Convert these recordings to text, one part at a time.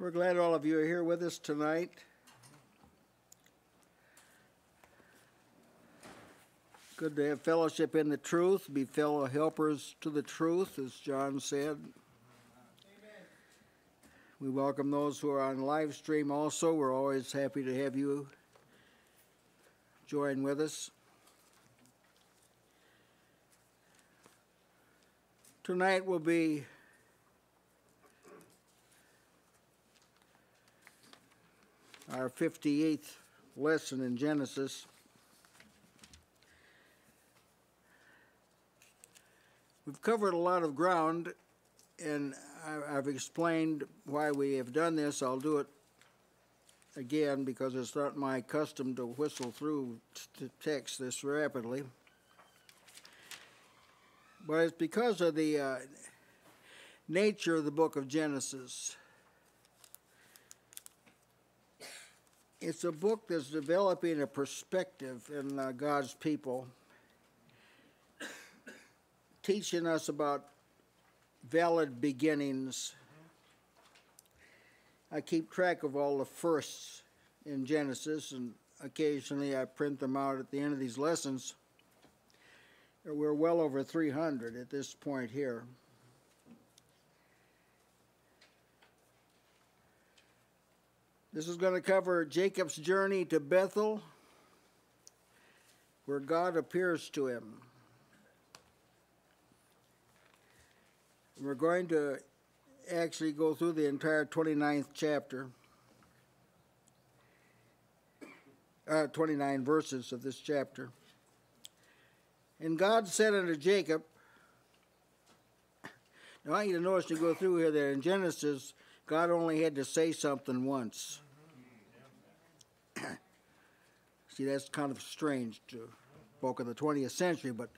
We're glad all of you are here with us tonight. Good to have fellowship in the truth, be fellow helpers to the truth, as John said. Amen. We welcome those who are on live stream also. We're always happy to have you join with us. Tonight will be our 58th lesson in Genesis. We've covered a lot of ground, and I've explained why we have done this. I'll do it again because it's not my custom to whistle through text this rapidly. But it's because of the nature of the book of Genesis. It's a book that's developing a perspective in God's people, teaching us about valid beginnings. I keep track of all the firsts in Genesis, and occasionally I print them out at the end of these lessons. We're well over 300 at this point here. This is going to cover Jacob's journey to Bethel, where God appears to him. We're going to actually go through the entire 29th chapter, 29 verses of this chapter. And God said unto Jacob, now I want you to notice to go through here that in Genesis, God only had to say something once. See, that's kind of strange to folk in the 20th century, but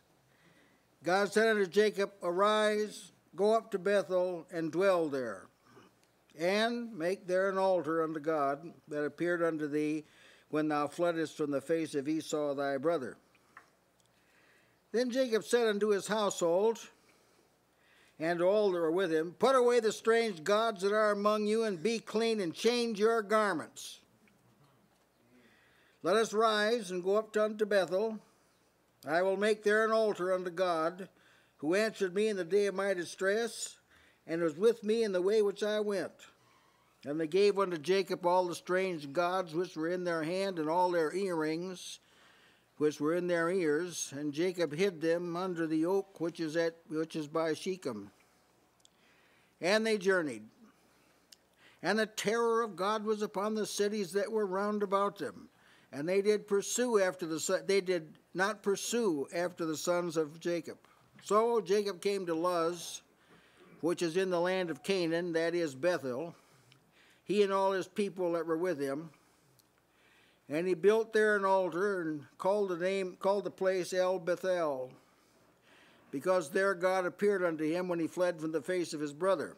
God said unto Jacob, arise, go up to Bethel, and dwell there, and make there an altar unto God that appeared unto thee when thou fleddest from the face of Esau thy brother. Then Jacob said unto his household, and all that were with him, put away the strange gods that are among you, and be clean, and change your garments. Let us rise and go up unto Bethel. I will make there an altar unto God, who answered me in the day of my distress, and was with me in the way which I went. And they gave unto Jacob all the strange gods which were in their hand, and all their earrings which were in their ears, and Jacob hid them under the oak which is by Shechem. And they journeyed. And the terror of God was upon the cities that were round about them, and they did not pursue after the sons of Jacob. So Jacob came to Luz, which is in the land of Canaan, that is Bethel, he and all his people that were with him. And he built there an altar and called the place El Bethel, because there God appeared unto him when he fled from the face of his brother.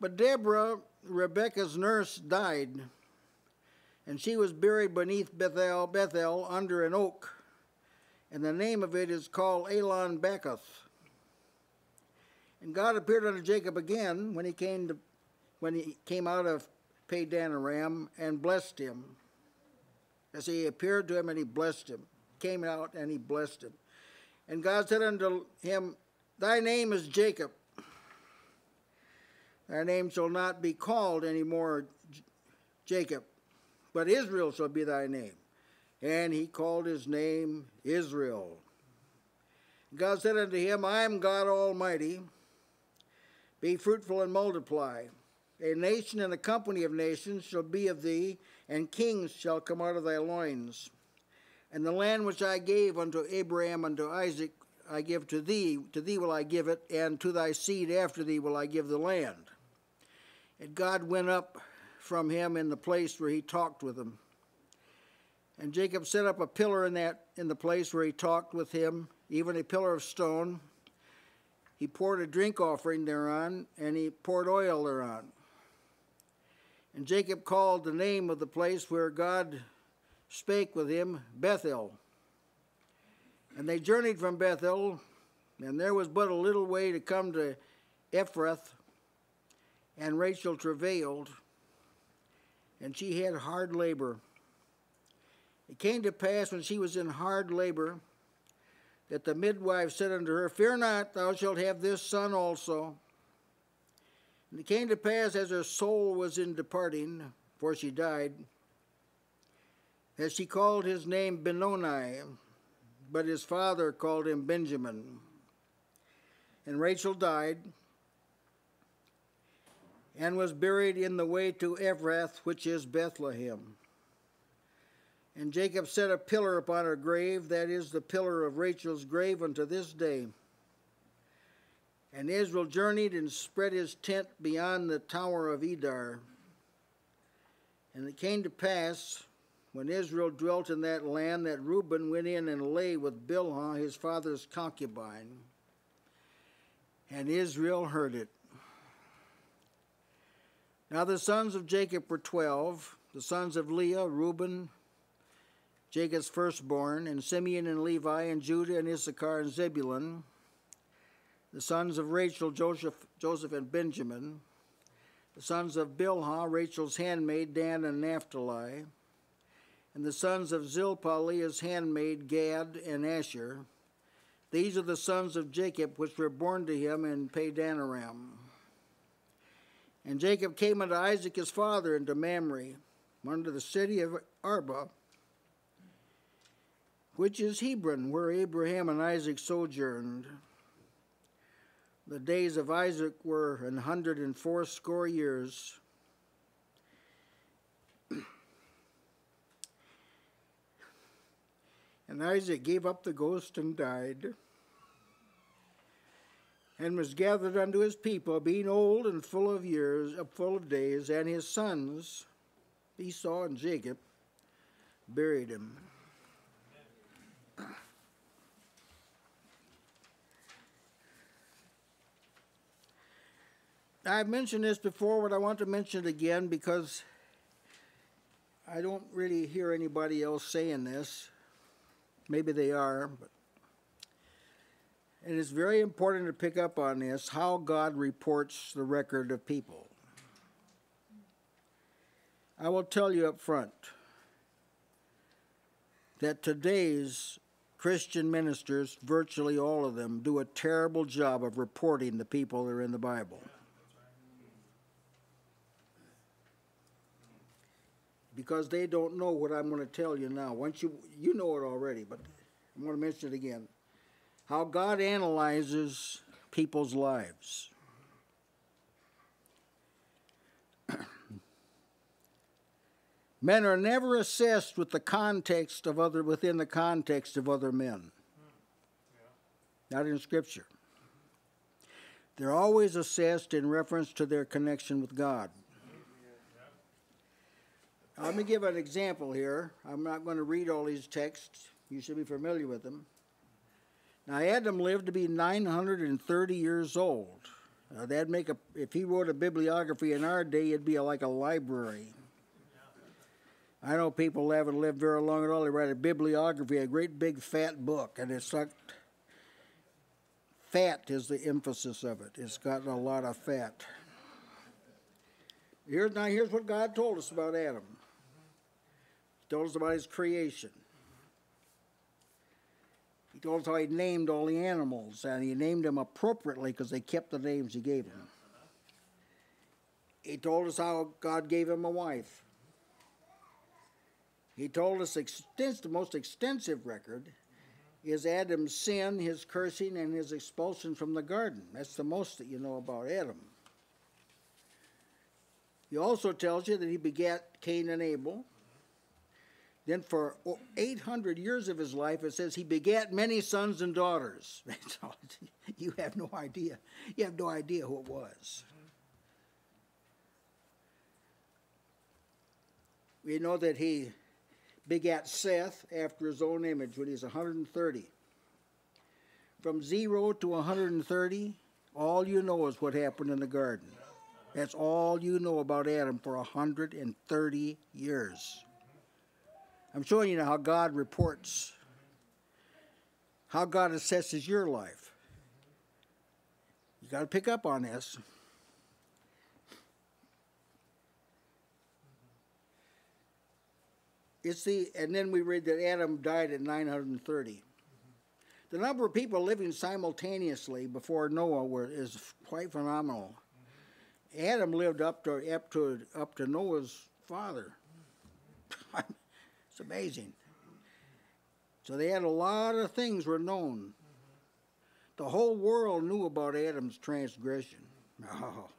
But Deborah, Rebekah's nurse, died, and she was buried beneath Bethel under an oak, and the name of it is called Elon Bacath. And God appeared unto Jacob again when he came out of Padan-aram and blessed him. As he appeared to him and he blessed him. Came out and he blessed him. And God said unto him, thy name is Jacob. Thy name shall not be called any more Jacob, but Israel shall be thy name. And he called his name Israel. God said unto him, I am God Almighty. Be fruitful and multiply. A nation and a company of nations shall be of thee, and kings shall come out of thy loins. And the land which I gave unto Abraham, unto Isaac, I give to thee will I give it, and to thy seed after thee will I give the land. And God went up from him in the place where he talked with him. And Jacob set up a pillar in the place where he talked with him, even a pillar of stone. He poured a drink offering thereon, and he poured oil thereon. And Jacob called the name of the place where God spake with him, Bethel. And they journeyed from Bethel, and there was but a little way to come to Ephrath. And Rachel travailed, and she had hard labor. It came to pass when she was in hard labor that the midwife said unto her, Fear not, thou shalt have this son also. And it came to pass as her soul was in departing, for she died, that she called his name Benoni, but his father called him Benjamin. And Rachel died and was buried in the way to Ephrath, which is Bethlehem. And Jacob set a pillar upon her grave, that is the pillar of Rachel's grave unto this day. And Israel journeyed and spread his tent beyond the tower of Edar. And it came to pass, when Israel dwelt in that land, that Reuben went in and lay with Bilhah, his father's concubine. And Israel heard it. Now the sons of Jacob were 12, the sons of Leah, Reuben, Jacob's firstborn, and Simeon and Levi, and Judah and Issachar and Zebulun, the sons of Rachel, Joseph and Benjamin, the sons of Bilhah, Rachel's handmaid, Dan and Naphtali, and the sons of Zilpah, Leah's handmaid, Gad and Asher. These are the sons of Jacob, which were born to him in Padan-aram. And Jacob came unto Isaac his father into Mamre, unto the city of Arba, which is Hebron, where Abraham and Isaac sojourned. The days of Isaac were 180 years. And Isaac gave up the ghost and died, and was gathered unto his people, being old and full of years, full of days, and his sons, Esau and Jacob, buried him. I've mentioned this before, but I want to mention it again because I don't really hear anybody else saying this. Maybe they are, but it is very important to pick up on this, how God reports the record of people. I will tell you up front that today's Christian ministers, virtually all of them, do a terrible job of reporting the people that are in the Bible. Because they don't know what I'm going to tell you now. Once you know it already, but I'm going to mention it again. How God analyzes people's lives. Men are never assessed with the context of other within the context of other men. Yeah. Not in Scripture. They're always assessed in reference to their connection with God. Let me give an example here. I'm not going to read all these texts. You should be familiar with them. Now, Adam lived to be 930 years old. Now, that'd make if he wrote a bibliography in our day, it'd be like a library. I know people who haven't lived very long at all. They write a bibliography, a great big fat book, and it's like fat is the emphasis of it. It's gotten a lot of fat. Here's what God told us about Adam. He told us about his creation. He told us how he named all the animals, and he named them appropriately because they kept the names he gave them. He told us how God gave him a wife. He told us the most extensive record is Adam's sin, his cursing, and his expulsion from the garden. That's the most that you know about Adam. He also tells you that he begat Cain and Abel. Then for 800 years of his life, it says he begat many sons and daughters. You have no idea. You have no idea who it was. We know that he begat Seth after his own image when he's 130. From 0 to 130, all you know is what happened in the garden. That's all you know about Adam for 130 years. I'm showing you now how God reports, how God assesses your life. You got to pick up on this. It's the, and then we read that Adam died at 930. Mm-hmm. The number of people living simultaneously before Noah is quite phenomenal. Mm-hmm. Adam lived up to Noah's father. Mm-hmm. It's amazing. So they had a lot of things were known. Mm-hmm. The whole world knew about Adam's transgression. Oh.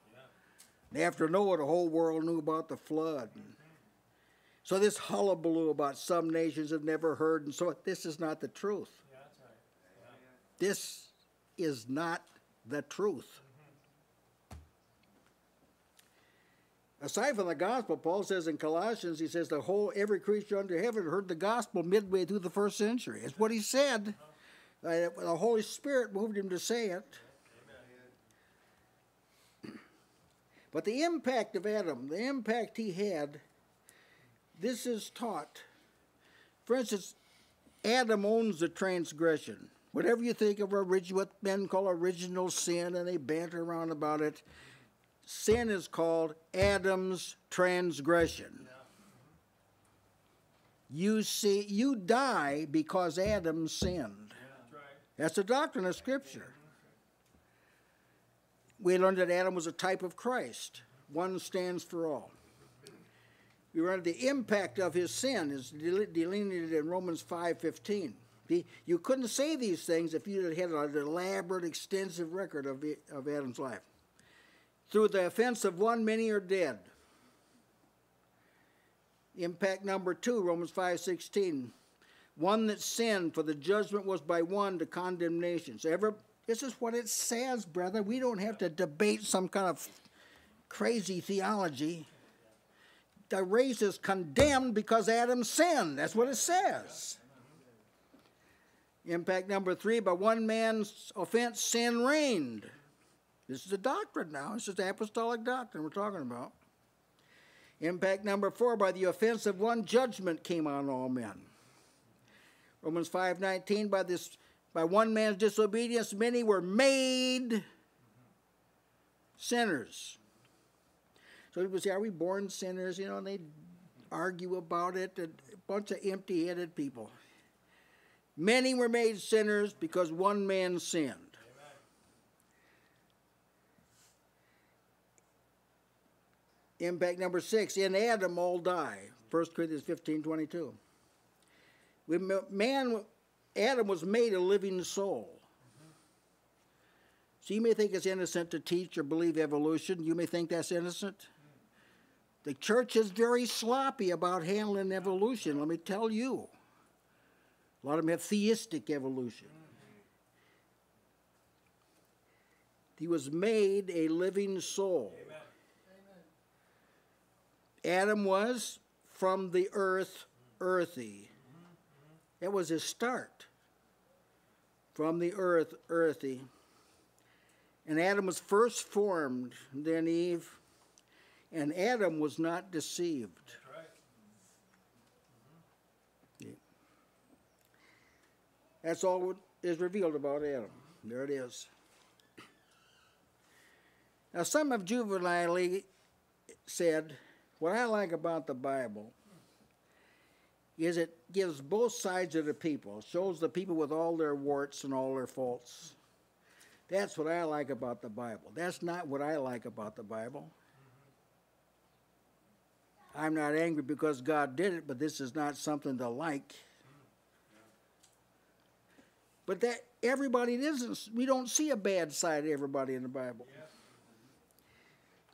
Yeah. After Noah, the whole world knew about the flood. So this hullabaloo about some nations have never heard, and so this is not the truth. Yeah, that's right. Yeah. This is not the truth. Mm-hmm. Aside from the gospel, Paul says in Colossians, he says the whole every creature under heaven heard the gospel midway through the first century. It's what he said. Uh-huh. The Holy Spirit moved him to say it. Amen. But the impact of Adam, the impact he had. This is taught. For instance, Adam owns the transgression. Whatever you think of what men call original sin, and they banter around about it, sin is called Adam's transgression. You see, you die because Adam sinned. That's the doctrine of Scripture. We learned that Adam was a type of Christ. One stands for all. We learned the impact of his sin is delineated in Romans 5:15. You couldn't say these things if you had an elaborate, extensive record of Adam's life. Through the offense of one, many are dead. Impact number 2, Romans 5:16. One that sinned, for the judgment was by one to condemnation. So this is what it says, brother. We don't have to debate some kind of crazy theology. The race is condemned because Adam sinned. That's what it says. Impact number 3, by one man's offense, sin reigned. This is a doctrine now. This is the apostolic doctrine we're talking about. Impact number 4, by the offense of one, judgment came on all men. Romans 5:19, by one man's disobedience, many were made sinners. So people say, are we born sinners? You know, and they argue about it. A bunch of empty-headed people. Many were made sinners because one man sinned. Amen. Impact number 6, in Adam all die. 1 Corinthians 15:22. Adam was made a living soul. So you may think it's innocent to teach or believe evolution. You may think that's innocent. The church is very sloppy about handling evolution, let me tell you. A lot of them have theistic evolution. He was made a living soul. Amen. Adam was from the earth, earthy. That was his start. From the earth, earthy. And Adam was first formed, then Eve. And Adam was not deceived. That's right. Mm-hmm. Yeah. That's all is revealed about Adam. There it is. Now, some have jubilantly said, what I like about the Bible is it gives both sides of the people. It shows the people with all their warts and all their faults. That's what I like about the Bible. That's not what I like about the Bible. I'm not angry because God did it, but this is not something to like. But that everybody isn't. We don't see a bad side of everybody in the Bible.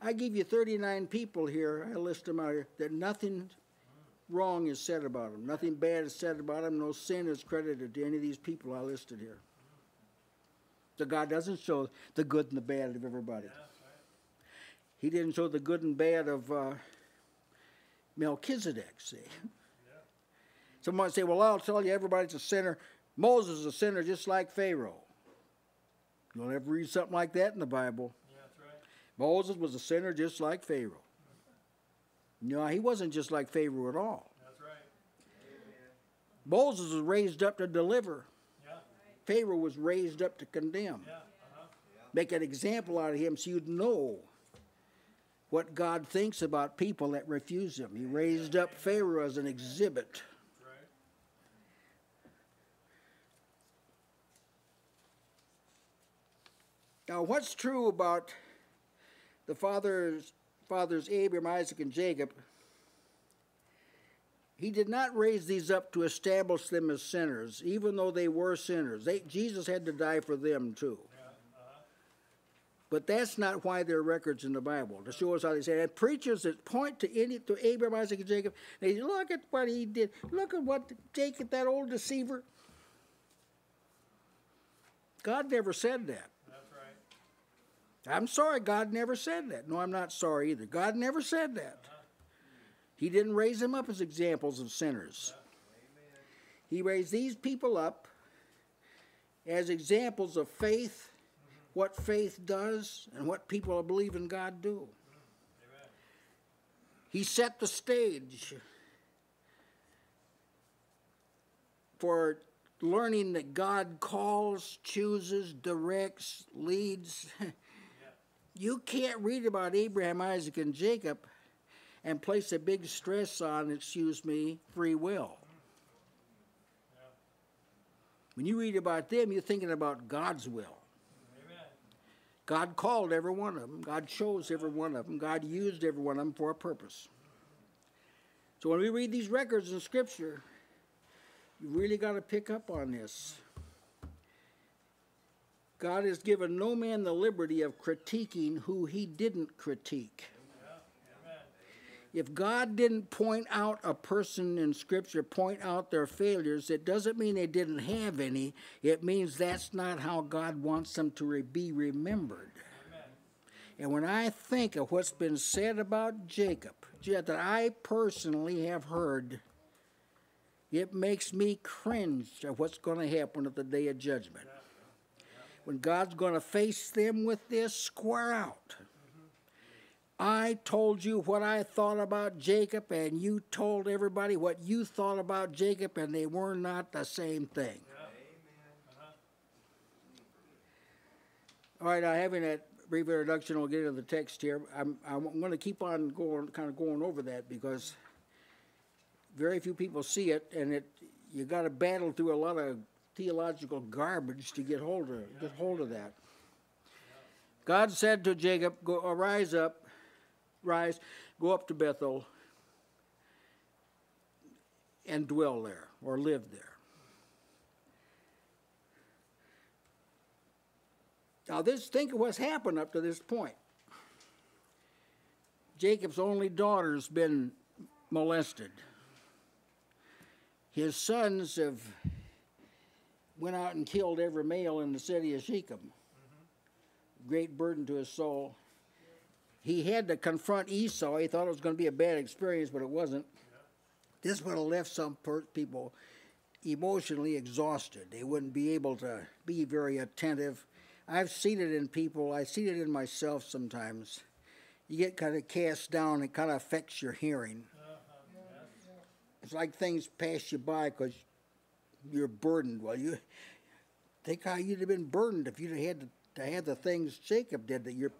I give you 39 people here. I list them out here that nothing wrong is said about them. Nothing bad is said about them. No sin is credited to any of these people I listed here. So God doesn't show the good and the bad of everybody. He didn't show the good and bad of Melchizedek, see. Yeah. Someone say, well, I'll tell you, everybody's a sinner. Moses is a sinner just like Pharaoh. You don't ever read something like that in the Bible. Yeah, that's right. Moses was a sinner just like Pharaoh. No, he wasn't just like Pharaoh at all. That's right. Amen. Moses was raised up to deliver. Yeah. Pharaoh was raised up to condemn. Yeah. Uh-huh. Make an example out of him so you'd know what God thinks about people that refuse him. He raised up Pharaoh as an exhibit. Now, what's true about the fathers Abraham, Isaac, and Jacob? He did not raise these up to establish them as sinners, even though they were sinners. Jesus had to die for them, too. But that's not why there are records in the Bible, to show us how they say that. Preachers that point to Abraham, Isaac, and Jacob, they say, look at what he did. Look at what Jacob, that old deceiver. God never said that. I'm sorry, God never said that. No, I'm not sorry either. God never said that. He didn't raise them up as examples of sinners. He raised these people up as examples of faith, what faith does, and what people who believe in God do. He set the stage for learning that God calls, chooses, directs, leads. You can't read about Abraham, Isaac, and Jacob and place a big stress on, excuse me, free will. Yeah. When you read about them, you're thinking about God's will. Amen. God called every one of them. God chose every one of them. God used every one of them for a purpose. So when we read these records in Scripture, you really got to pick up on this. God has given no man the liberty of critiquing who he didn't critique. If God didn't point out a person in Scripture, point out their failures, it doesn't mean they didn't have any. It means that's not how God wants them to be remembered. And when I think of what's been said about Jacob, that I personally have heard, it makes me cringe at what's going to happen at the day of judgment. When God's going to face them with this square out. I told you what I thought about Jacob, and you told everybody what you thought about Jacob, and they were not the same thing. All right, now having that brief introduction, we'll get into the text here. I'm going to keep on going, kind of going over that, because very few people see it, and you got to battle through a lot of theological garbage to get hold of that. God said to Jacob, "Go, rise, go up to Bethel and dwell there," or live there. Now think of what's happened up to this point. Jacob's only daughter's been molested. His sons have went out and killed every male in the city of Shechem. Great burden to his soul. He had to confront Esau. He thought it was going to be a bad experience, but it wasn't. This would have left some people emotionally exhausted. They wouldn't be able to be very attentive. I've seen it in people. I see it in myself sometimes. You get kind of cast down. It kind of affects your hearing. It's like things pass you by because you're burdened. Well, you think how you'd have been burdened if you'd had to have the things Jacob did, that your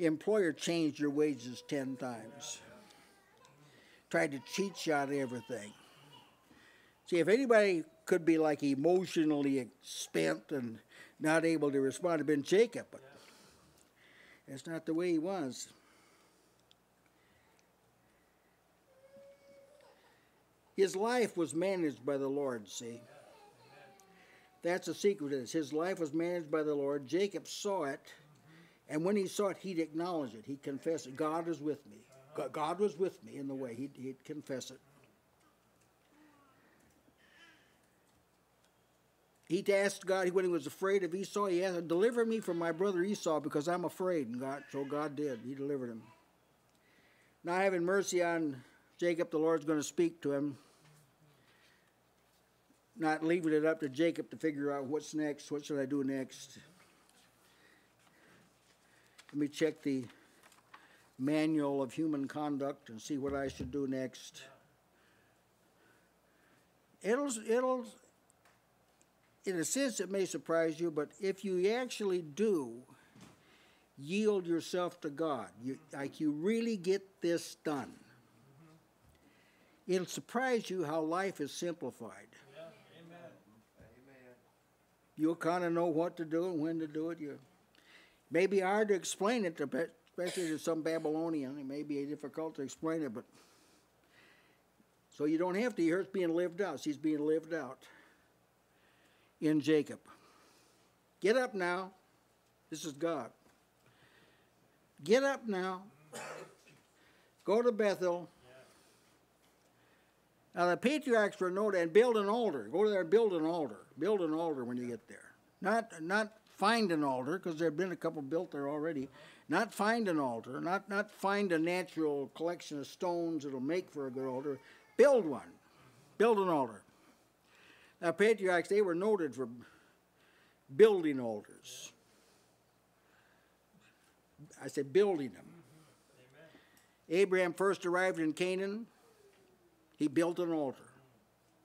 employer changed your wages 10 times, tried to cheat you out of everything. See, if anybody could be like emotionally spent and not able to respond, it'd been Jacob, but that's not the way he was. His life was managed by the Lord, see. That's the secret of this. His life was managed by the Lord. Jacob saw it, and when he saw it, he'd acknowledge it. He'd confess it. God is with me. God was with me in the way. He'd confess it. He'd asked God, when he was afraid of Esau, he asked, "Deliver me from my brother Esau, because I'm afraid." And God, so God did. He delivered him. Now, having mercy on Jacob, the Lord's going to speak to him, not leaving it up to Jacob to figure out what's next, what should I do next. Let me check the manual of human conduct and see what I should do next. In a sense, it may surprise you, but if you actually do yield yourself to God. You really get this done. It'll surprise you how life is simplified. Yeah. Amen. Amen. You'll kind of know what to do and when to do it. You may be hard to explain it, especially to some Babylonian. It may be difficult to explain it, but so you don't have to hear it's being lived out. He's being lived out in Jacob. Get up now. This is God. Get up now. Go to Bethel. Now the patriarchs were noted, and build an altar. Go there and build an altar. Build an altar when you get there. Not find an altar, because there have been a couple built there already. Not find an altar. Not find a natural collection of stones that'll make for a good altar. Build one. Build an altar. Now patriarchs, they were noted for building altars. I said building them. Amen. Abraham first arrived in Canaan. He built an altar,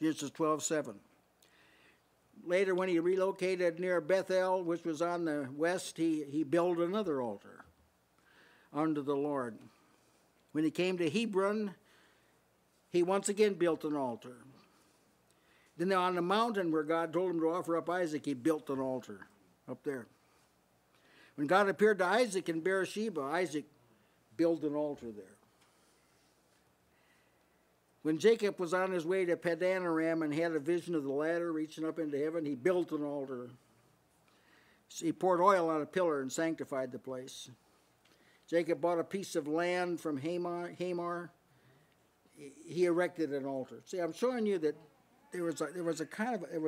Genesis 12:7. Later, when he relocated near Bethel, which was on the west, he built another altar unto the Lord. When he came to Hebron, he once again built an altar. Then on the mountain where God told him to offer up Isaac, he built an altar up there. When God appeared to Isaac in Beersheba, Isaac built an altar there. When Jacob was on his way to Padan-aram and had a vision of the ladder reaching up into heaven, he built an altar. He poured oil on a pillar and sanctified the place. Jacob bought a piece of land from Hamor. He erected an altar. See, I'm showing you that there was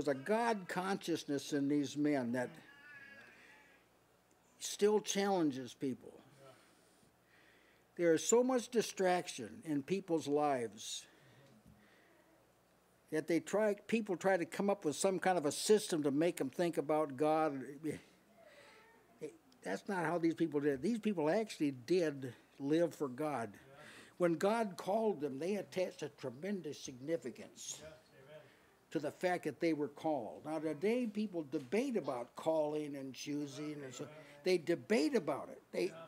a God consciousness in these men that still challenges people. There is so much distraction in people's lives that people try to come up with some kind of a system to make them think about God. That's not how these people did. These people actually did live for God. When God called them, they attached a tremendous significance to the fact that they were called. Now today people debate about calling and choosing, and so they debate about it.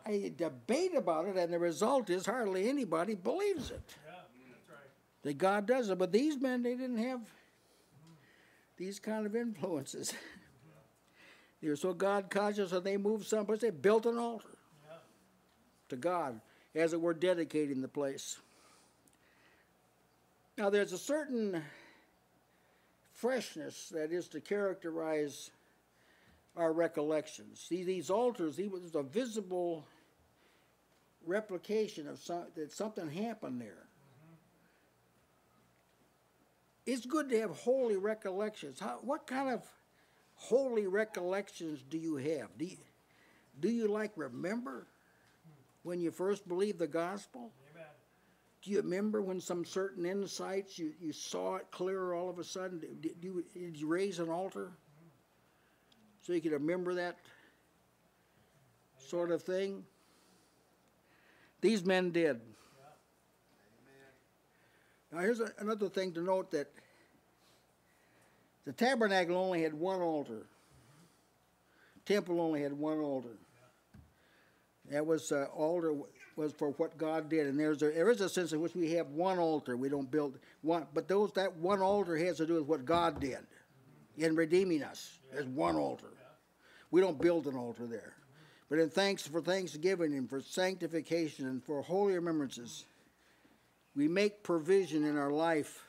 They debate about it, and the result is hardly anybody believes it. Yeah, that's right. That God does it. But these men, they didn't have these kind of influences. They were so God conscious that they moved someplace. They built an altar to God, as it were, dedicating the place. Now there's a certain freshness that is to characterize our recollections. See, these altars, there's a visible replication of that something happened there. It's good to have holy recollections. What kind of holy recollections do you have? Do you like remember when you first believed the gospel? Amen. Do you remember when some certain insights, you saw it clearer all of a sudden? Did you raise an altar? So you can remember that sort of thing. These men did. Yeah. Now here's another thing to note, that the tabernacle only had one altar. Temple only had one altar. That was altar was for what God did, and there is a sense in which we have one altar. We don't build one, but that one altar has to do with what God did in redeeming us. There's one altar. We don't build an altar there. But in thanks for thanksgiving and for sanctification and for holy remembrances, we make provision in our life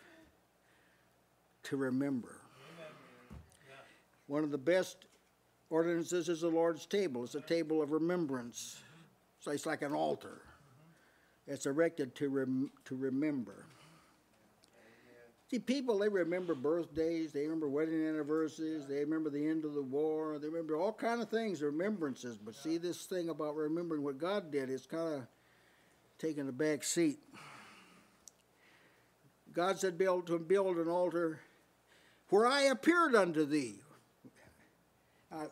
to remember. One of the best ordinances is the Lord's table. It's a table of remembrance. So it's like an altar. It's erected to remember. See, people, they remember birthdays, they remember wedding anniversaries, they remember the end of the war, they remember all kind of things, remembrances. But see, this thing about remembering what God did is kind of taking a back seat. God said to build an altar where I appeared unto thee.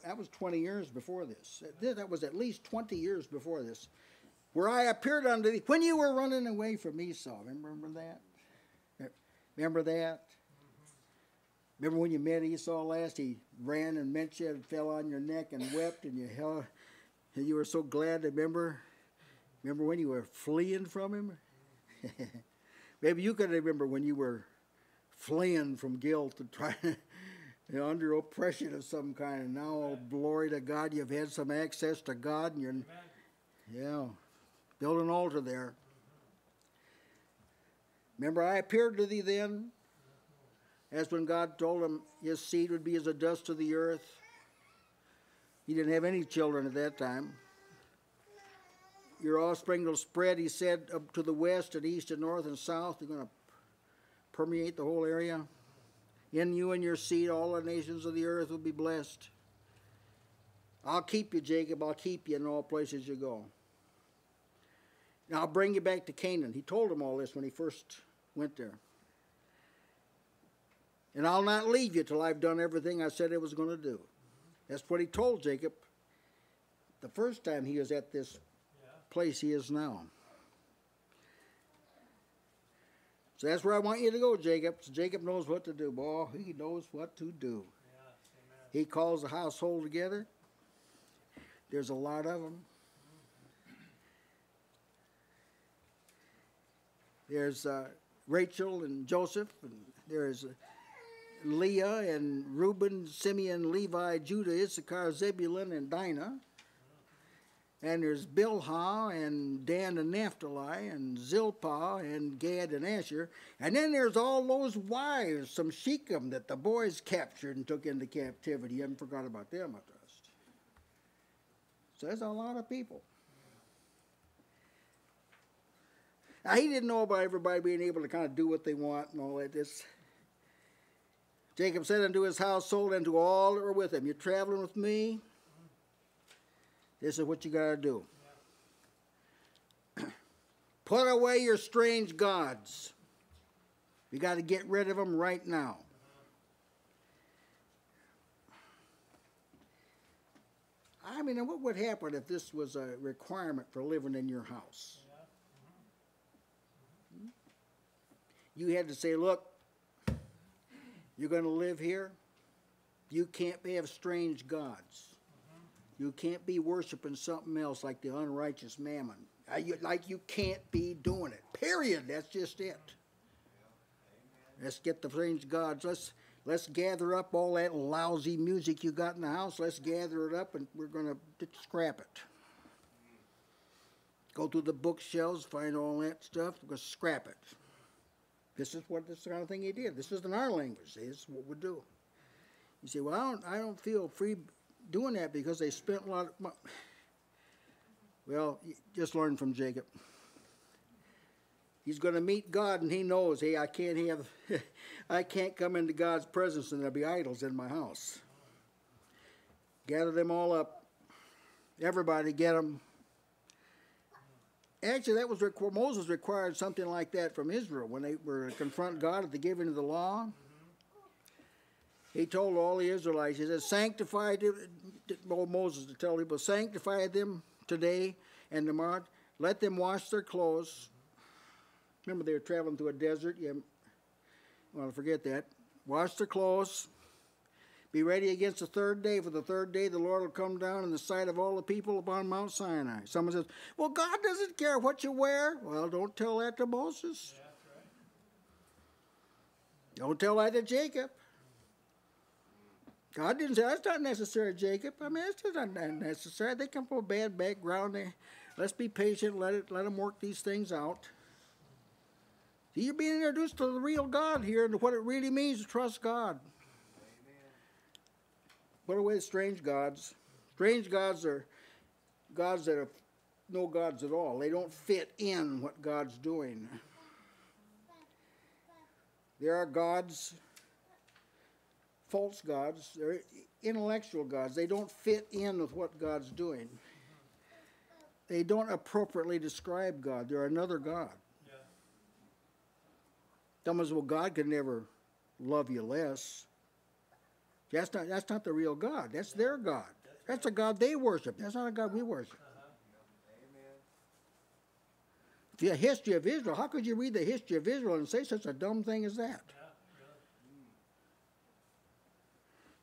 That was 20 years before this. That was at least 20 years before this. Where I appeared unto thee when you were running away from Esau. Remember that? Remember that? Remember when you met Esau last? He ran and met you and fell on your neck and wept, and you held, and you were so glad. Remember when you were fleeing from him? Maybe you can remember when you were fleeing from guilt and trying under oppression of some kind. And now, oh, glory to God, you've had some access to God, and you're, yeah, build an altar there. Remember, I appeared to thee then, as when God told him his seed would be as the dust of the earth. He didn't have any children at that time. Your offspring will spread, he said, up to the west and east and north and south. You're going to permeate the whole area. In you and your seed, all the nations of the earth will be blessed. I'll keep you, Jacob. I'll keep you in all places you go. Now I'll bring you back to Canaan. He told him all this when he first went there. And I'll not leave you till I've done everything I said I was going to do. That's what he told Jacob the first time he was at this place he is now. So that's where I want you to go, Jacob. So Jacob knows what to do. Boy, he knows what to do. He calls the household together. There's a lot of them. There's Rachel and Joseph, and there's Leah and Reuben, Simeon, Levi, Judah, Issachar, Zebulun, and Dinah. And there's Bilhah and Dan and Naphtali and Zilpah and Gad and Asher. And then there's all those wives from Shechem that the boys captured and took into captivity. You haven't forgot about them, I trust. So there's a lot of people. Now, he didn't know about everybody being able to kind of do what they want and all that. This. Jacob said unto his household and to all that were with him, you're traveling with me? This is what you got to do. Yeah. Put away your strange gods. You got to get rid of them right now. I mean, what would happen if this was a requirement for living in your house? You had to say, look, you're going to live here. You can't have strange gods. You can't be worshiping something else like the unrighteous mammon. Like you can't be doing it. Period. That's just it. Let's get the strange gods. Let's gather up all that lousy music you got in the house. Let's gather it up, and we're going to scrap it. Go through the bookshelves, find all that stuff. We're going to scrap it. This is what this kind of thing he did. This isn't our language. This is what we do. You say, well, I don't feel free doing that because they spent a lot of money. Well, just learn from Jacob. He's going to meet God, and he knows, hey, I can't come into God's presence, and there'll be idols in my house. Gather them all up. Everybody get them. Actually, that was Moses required something like that from Israel when they were to confront God at the giving of the law. He told all the Israelites, he said, sanctify them, told Moses to tell people, sanctify them today and tomorrow. Let them wash their clothes. Remember, they were traveling through a desert. You want to forget that. Wash their clothes. Be ready against the third day. For the third day, the Lord will come down in the sight of all the people upon Mount Sinai. Someone says, well, God doesn't care what you wear. Well, don't tell that to Moses. Yeah, that's right. Don't tell that to Jacob. God didn't say, that's not necessary, Jacob. I mean, that's just not necessary. They come from a bad background. Let's be patient. Let them work these things out. See, you're being introduced to the real God here and what it really means to trust God. Put away the strange gods. Strange gods are gods that are no gods at all. They don't fit in what God's doing. There are gods, false gods. They're intellectual gods. They don't fit in with what God's doing. They don't appropriately describe God. They're another God. Yeah. Someone says, well, God could never love you less. That's not the real God. That's their God. That's a God they worship. That's not a God we worship. The history of Israel, how could you read the history of Israel and say such a dumb thing as that?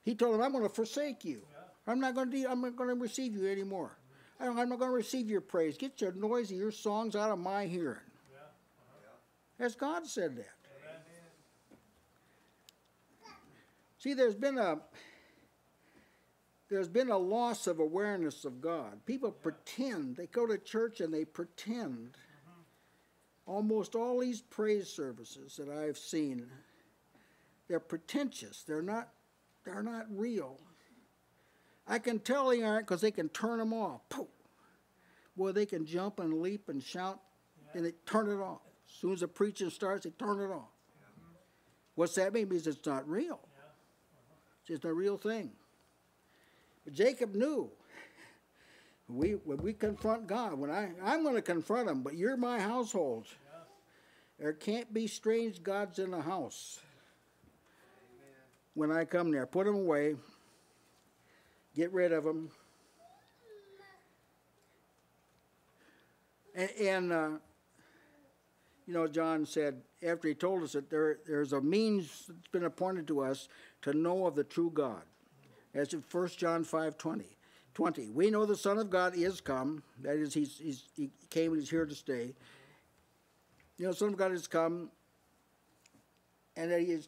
He told him, I'm going to forsake you. I'm not going to receive you anymore. I'm not going to receive your praise. Get your noise of your songs out of my hearing. As God said that. Amen. See, there's been a loss of awareness of God. People pretend. They go to church and they pretend. Almost all these praise services that I've seen, they're pretentious. They're not real. I can tell they aren't because they can turn them off. Poof. Boy, they can jump and leap and shout, and they turn it off. As soon as the preaching starts, they turn it off. What's that mean? It means it's not real. It's just a real thing. But Jacob knew. When we confront God, I'm going to confront him, but you're my household. There can't be strange gods in the house. Amen. When I come there, put them away. Get rid of them. And you know, John said, after he told us that there's a means that's been appointed to us to know of the true God. That's in 1 John 5:20. We know the Son of God is come. That is, he came and he's here to stay. You know, the Son of God is come, and that he is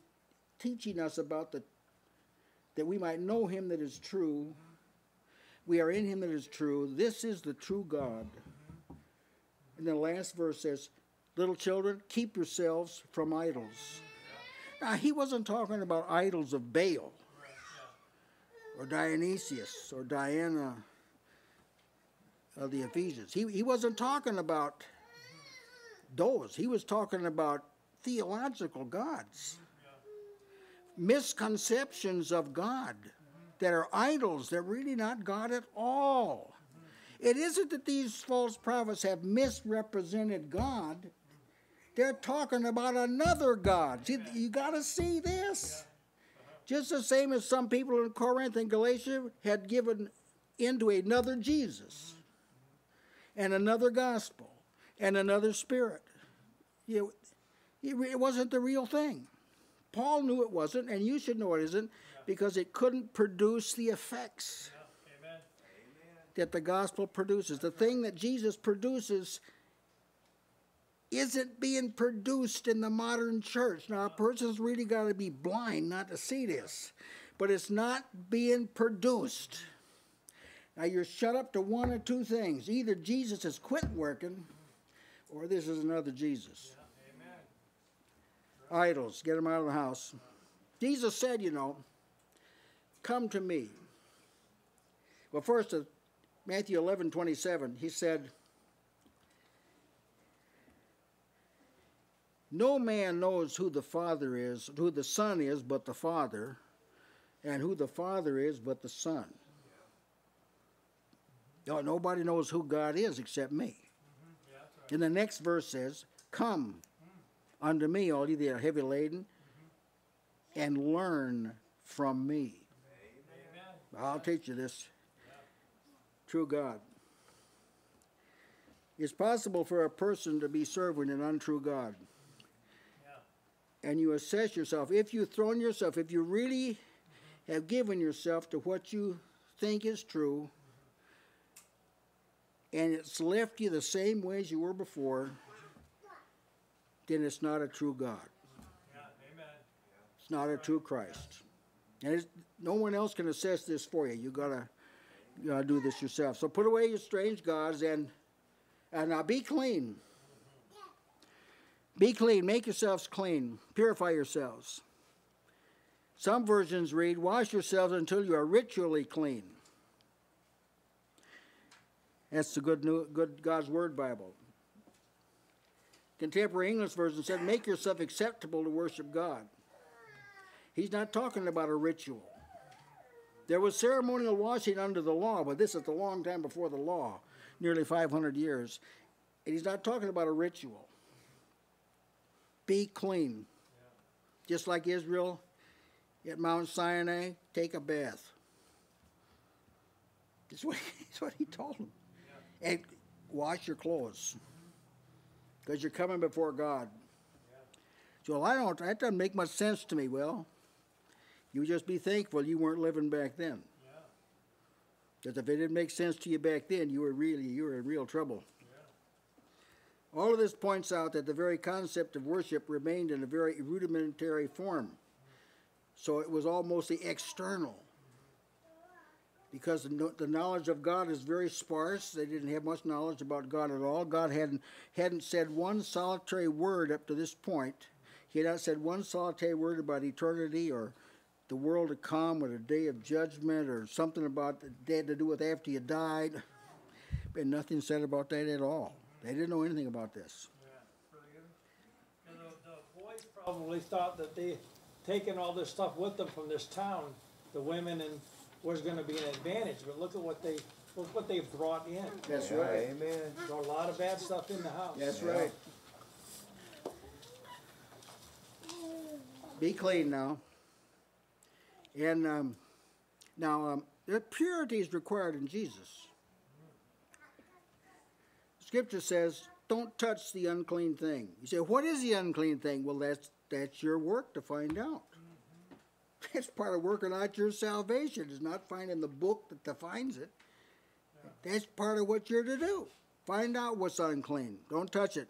teaching us about that we might know him that is true. We are in him that is true. This is the true God. And the last verse says, little children, keep yourselves from idols. Now, he wasn't talking about idols of Baal or Dionysius or Diana of the Ephesians. He wasn't talking about those. He was talking about theological gods. Misconceptions of God that are idols. They're really not God at all. It isn't that these false prophets have misrepresented God. They're talking about another God. See, you got to see this. Just the same as some people in Corinth and Galatia had given into another Jesus and another gospel and another spirit. It wasn't the real thing. Paul knew it wasn't, and you should know it isn't, because it couldn't produce the effects that the gospel produces. The thing that Jesus produces isn't being produced in the modern church. Now, a person's really got to be blind not to see this, but it's not being produced. Now, you're shut up to one or two things. Either Jesus has quit working, or this is another Jesus. Idols, get them out of the house. Jesus said, you know, come to me. Well, first, Matthew 11:27, he said, no man knows who the Father is, who the Son is, but the Father, and who the Father is, but the Son. No, nobody knows who God is except me. And the next verse says, come unto me, all ye that are heavy laden, and learn from me. Amen. I'll teach you this. True God. It's possible for a person to be serving an untrue God. And you assess yourself. If you really have given yourself to what you think is true, and it's left you the same way as you were before, then it's not a true God. Yeah, amen. It's not a true Christ. And no one else can assess this for you. You gotta do this yourself. So put away your strange gods and now be clean. Be clean. Make yourselves clean. Purify yourselves. Some versions read, wash yourselves until you are ritually clean. That's the good God's Word Bible. Contemporary English version said, make yourself acceptable to worship God. He's not talking about a ritual. There was ceremonial washing under the law, but this is the long time before the law, nearly 500 years. And he's not talking about a ritual. Be clean. Just like Israel at Mount Sinai, take a bath. That's what he told them. And wash your clothes. Because you're coming before God. So that doesn't make much sense to me. Well, you just be thankful you weren't living back then. Because if it didn't make sense to you back then, you were in real trouble. Yeah. All of this points out that the very concept of worship remained in a very rudimentary form. So it was all mostly external. Because the knowledge of God is very sparse. They didn't have much knowledge about God at all. God hadn't said one solitary word up to this point. He had not said one solitary word about eternity or the world to come or the day of judgment or something about that had to do with after you died. And nothing said about that at all. They didn't know anything about this. Yeah, and the boys probably thought that they taking all this stuff with them from this town, the women and was going to be an advantage, but look at what they brought in. That's right. Amen. There's a lot of bad stuff in the house. That's right. Be clean now. And the purity is required in Jesus. Scripture says, "Don't touch the unclean thing." You say, "What is the unclean thing?" Well, that's your work to find out. That's part of working out your salvation, is not finding the book that defines it. Yeah. That's part of what you're to do. Find out what's unclean. Don't touch it.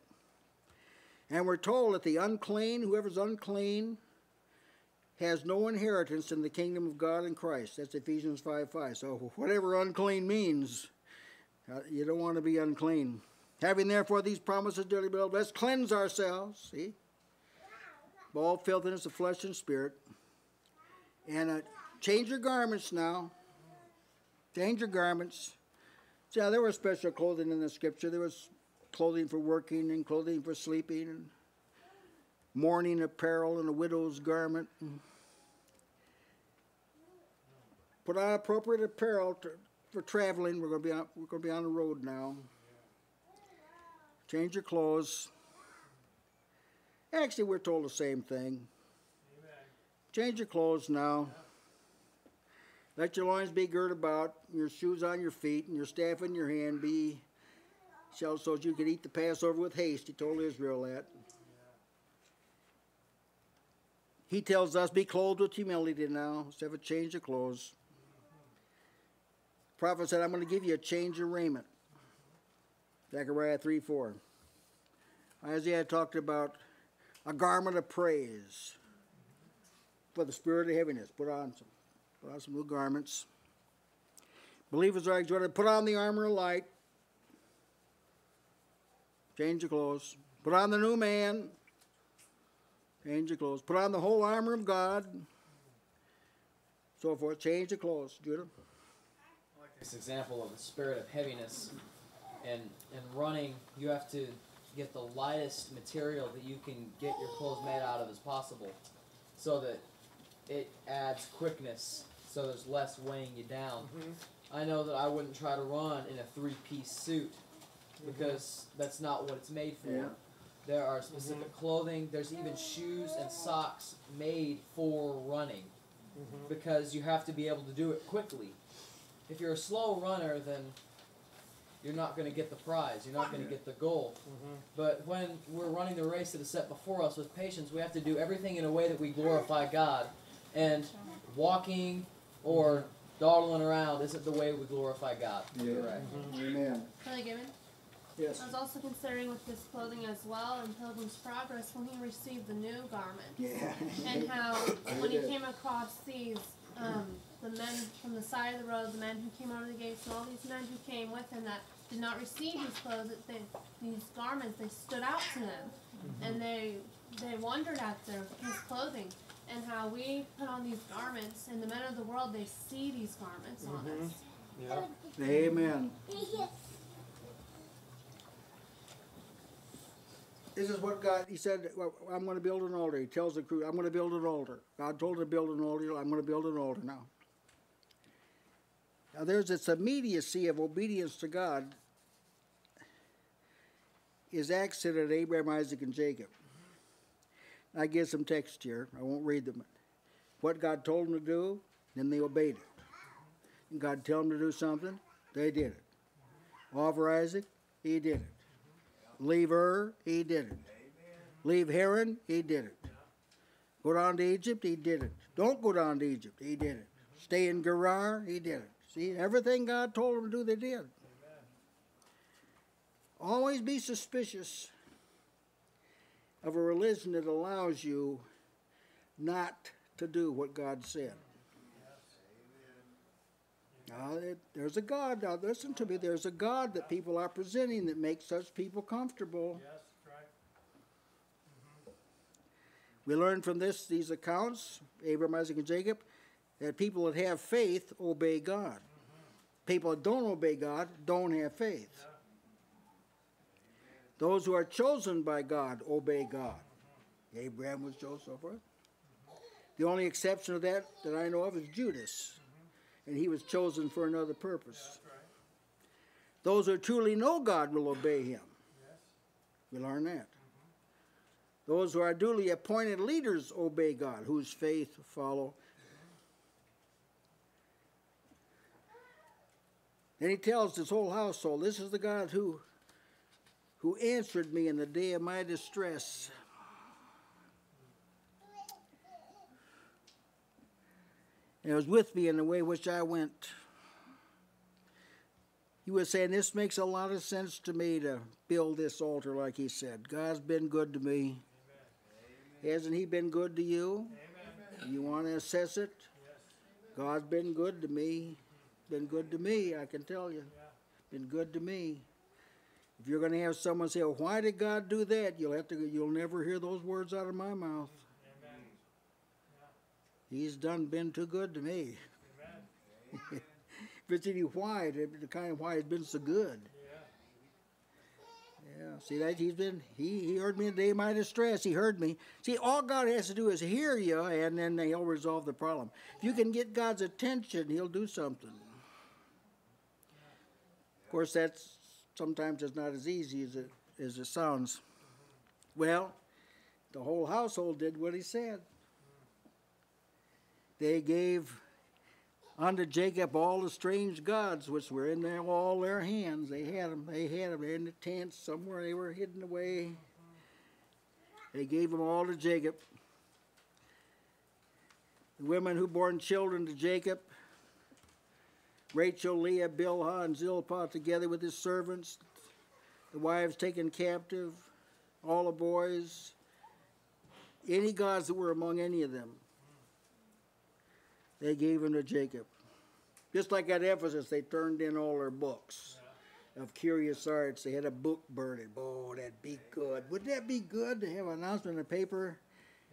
And we're told that the unclean, whoever's unclean, has no inheritance in the kingdom of God and Christ. That's Ephesians 5:5. So whatever unclean means, you don't want to be unclean. Having therefore these promises, dearly beloved, let's cleanse ourselves, see, of all filthiness of flesh and spirit. And change your garments now. Change your garments. See, now, there was special clothing in the Scripture. There was clothing for working and clothing for sleeping and mourning apparel and a widow's garment. Put on appropriate apparel for traveling. We're going to be on the road now. Change your clothes. Actually, we're told the same thing. Change your clothes now. Let your loins be girt about, your shoes on your feet, and your staff in your hand be shall, so that you can eat the Passover with haste. He told Israel that. He tells us, be clothed with humility now. So have a change of clothes. The prophet said, I'm going to give you a change of raiment. Zechariah 3:4. Isaiah talked about a garment of praise. For the spirit of heaviness, put on some new garments. Believers are exhorted, put on the armor of light. Change your clothes. Put on the new man. Change your clothes. Put on the whole armor of God. So forth. Change your clothes. Judah. I like this example of the spirit of heaviness, and running, you have to get the lightest material that you can get your clothes made out of as possible, so that it adds quickness, so there's less weighing you down. Mm-hmm. I know that I wouldn't try to run in a three-piece suit, because that's not what it's made for. Yeah. There are specific clothing. There's even shoes and socks made for running, because you have to be able to do it quickly. If you're a slow runner, then you're not going to get the prize. You're not going to get the goal. But when we're running the race that is set before us with patience, we have to do everything in a way that we glorify God. And walking or dawdling around isn't the way we glorify God. Yeah. Right. Amen. Brother Gibbon? Yes. I was also considering with this clothing as well in Pilgrim's Progress when he received the new garment. Yeah. And how when he came across these the men from the side of the road, the men who came out of the gates, and all these men who came with him that did not receive these clothes, these garments, they stood out to them, and they wondered at his clothing, and how we put on these garments, and the men of the world, they see these garments on us. Yeah. Amen. This is what God, he said, well, I'm going to build an altar. He tells the crew, I'm going to build an altar. God told him to build an altar. I'm going to build an altar now. Now there's this immediacy of obedience to God is accented at Abraham, Isaac, and Jacob. I give some text here. I won't read them. What God told them to do, then they obeyed it. And God told them to do something, they did it. Offer Isaac, he did it. Leave Ur, he did it. Amen. Leave Haran, he did it. Go down to Egypt, he did it. Don't go down to Egypt, he did it. Stay in Gerar, he did it. See, everything God told them to do, they did. Amen. Always be suspicious of a religion that allows you not to do what God said. Yes. Now, there's a God. Now, listen to me. There's a God that people are presenting that makes such people comfortable. Yes, that's right. Mm-hmm. We learn from these accounts, Abraham, Isaac, and Jacob, that people that have faith obey God. Mm-hmm. People that don't obey God don't have faith. Yeah. Those who are chosen by God obey God. Mm-hmm. Abraham was chosen, so forth. Mm-hmm. The only exception of that I know of is Judas. Mm-hmm. And he was chosen for another purpose. Yeah, right. Those who truly know God will obey him. Yes. We learn that. Mm-hmm. Those who are duly appointed leaders obey God, whose faith follow. And he tells his whole household, this is the God who answered me in the day of my distress. And it was with me in the way which I went. He was saying, this makes a lot of sense to me to build this altar, like he said. God's been good to me. Amen. Hasn't he been good to you? Amen. You want to assess it? Yes. God's been good to me. Been good to me, I can tell you. Yeah. Been good to me. If you're going to have someone say, well, why did God do that? You'll never hear those words out of my mouth. Amen. Yeah. He's been too good to me. Amen. But see, why? The kind of why he's been so good. Yeah. Yeah. See that he heard me in the day of my distress. He heard me. See, all God has to do is hear you, and then he'll resolve the problem. If you can get God's attention, he'll do something. Of course, sometimes it's not as easy as it sounds. Well, the whole household did what he said. They gave unto Jacob all the strange gods which were in all their hands. They had them. They're in the tent somewhere. They were hidden away. They gave them all to Jacob. The women who born children to Jacob, Rachel, Leah, Bilhah, and Zilpah, together with his servants, the wives taken captive, all the boys, any gods that were among any of them, they gave them to Jacob. Just like at Ephesus, they turned in all their books of curious arts. They had a book burning. Oh, that'd be good. Wouldn't that be good to have an announcement in the paper?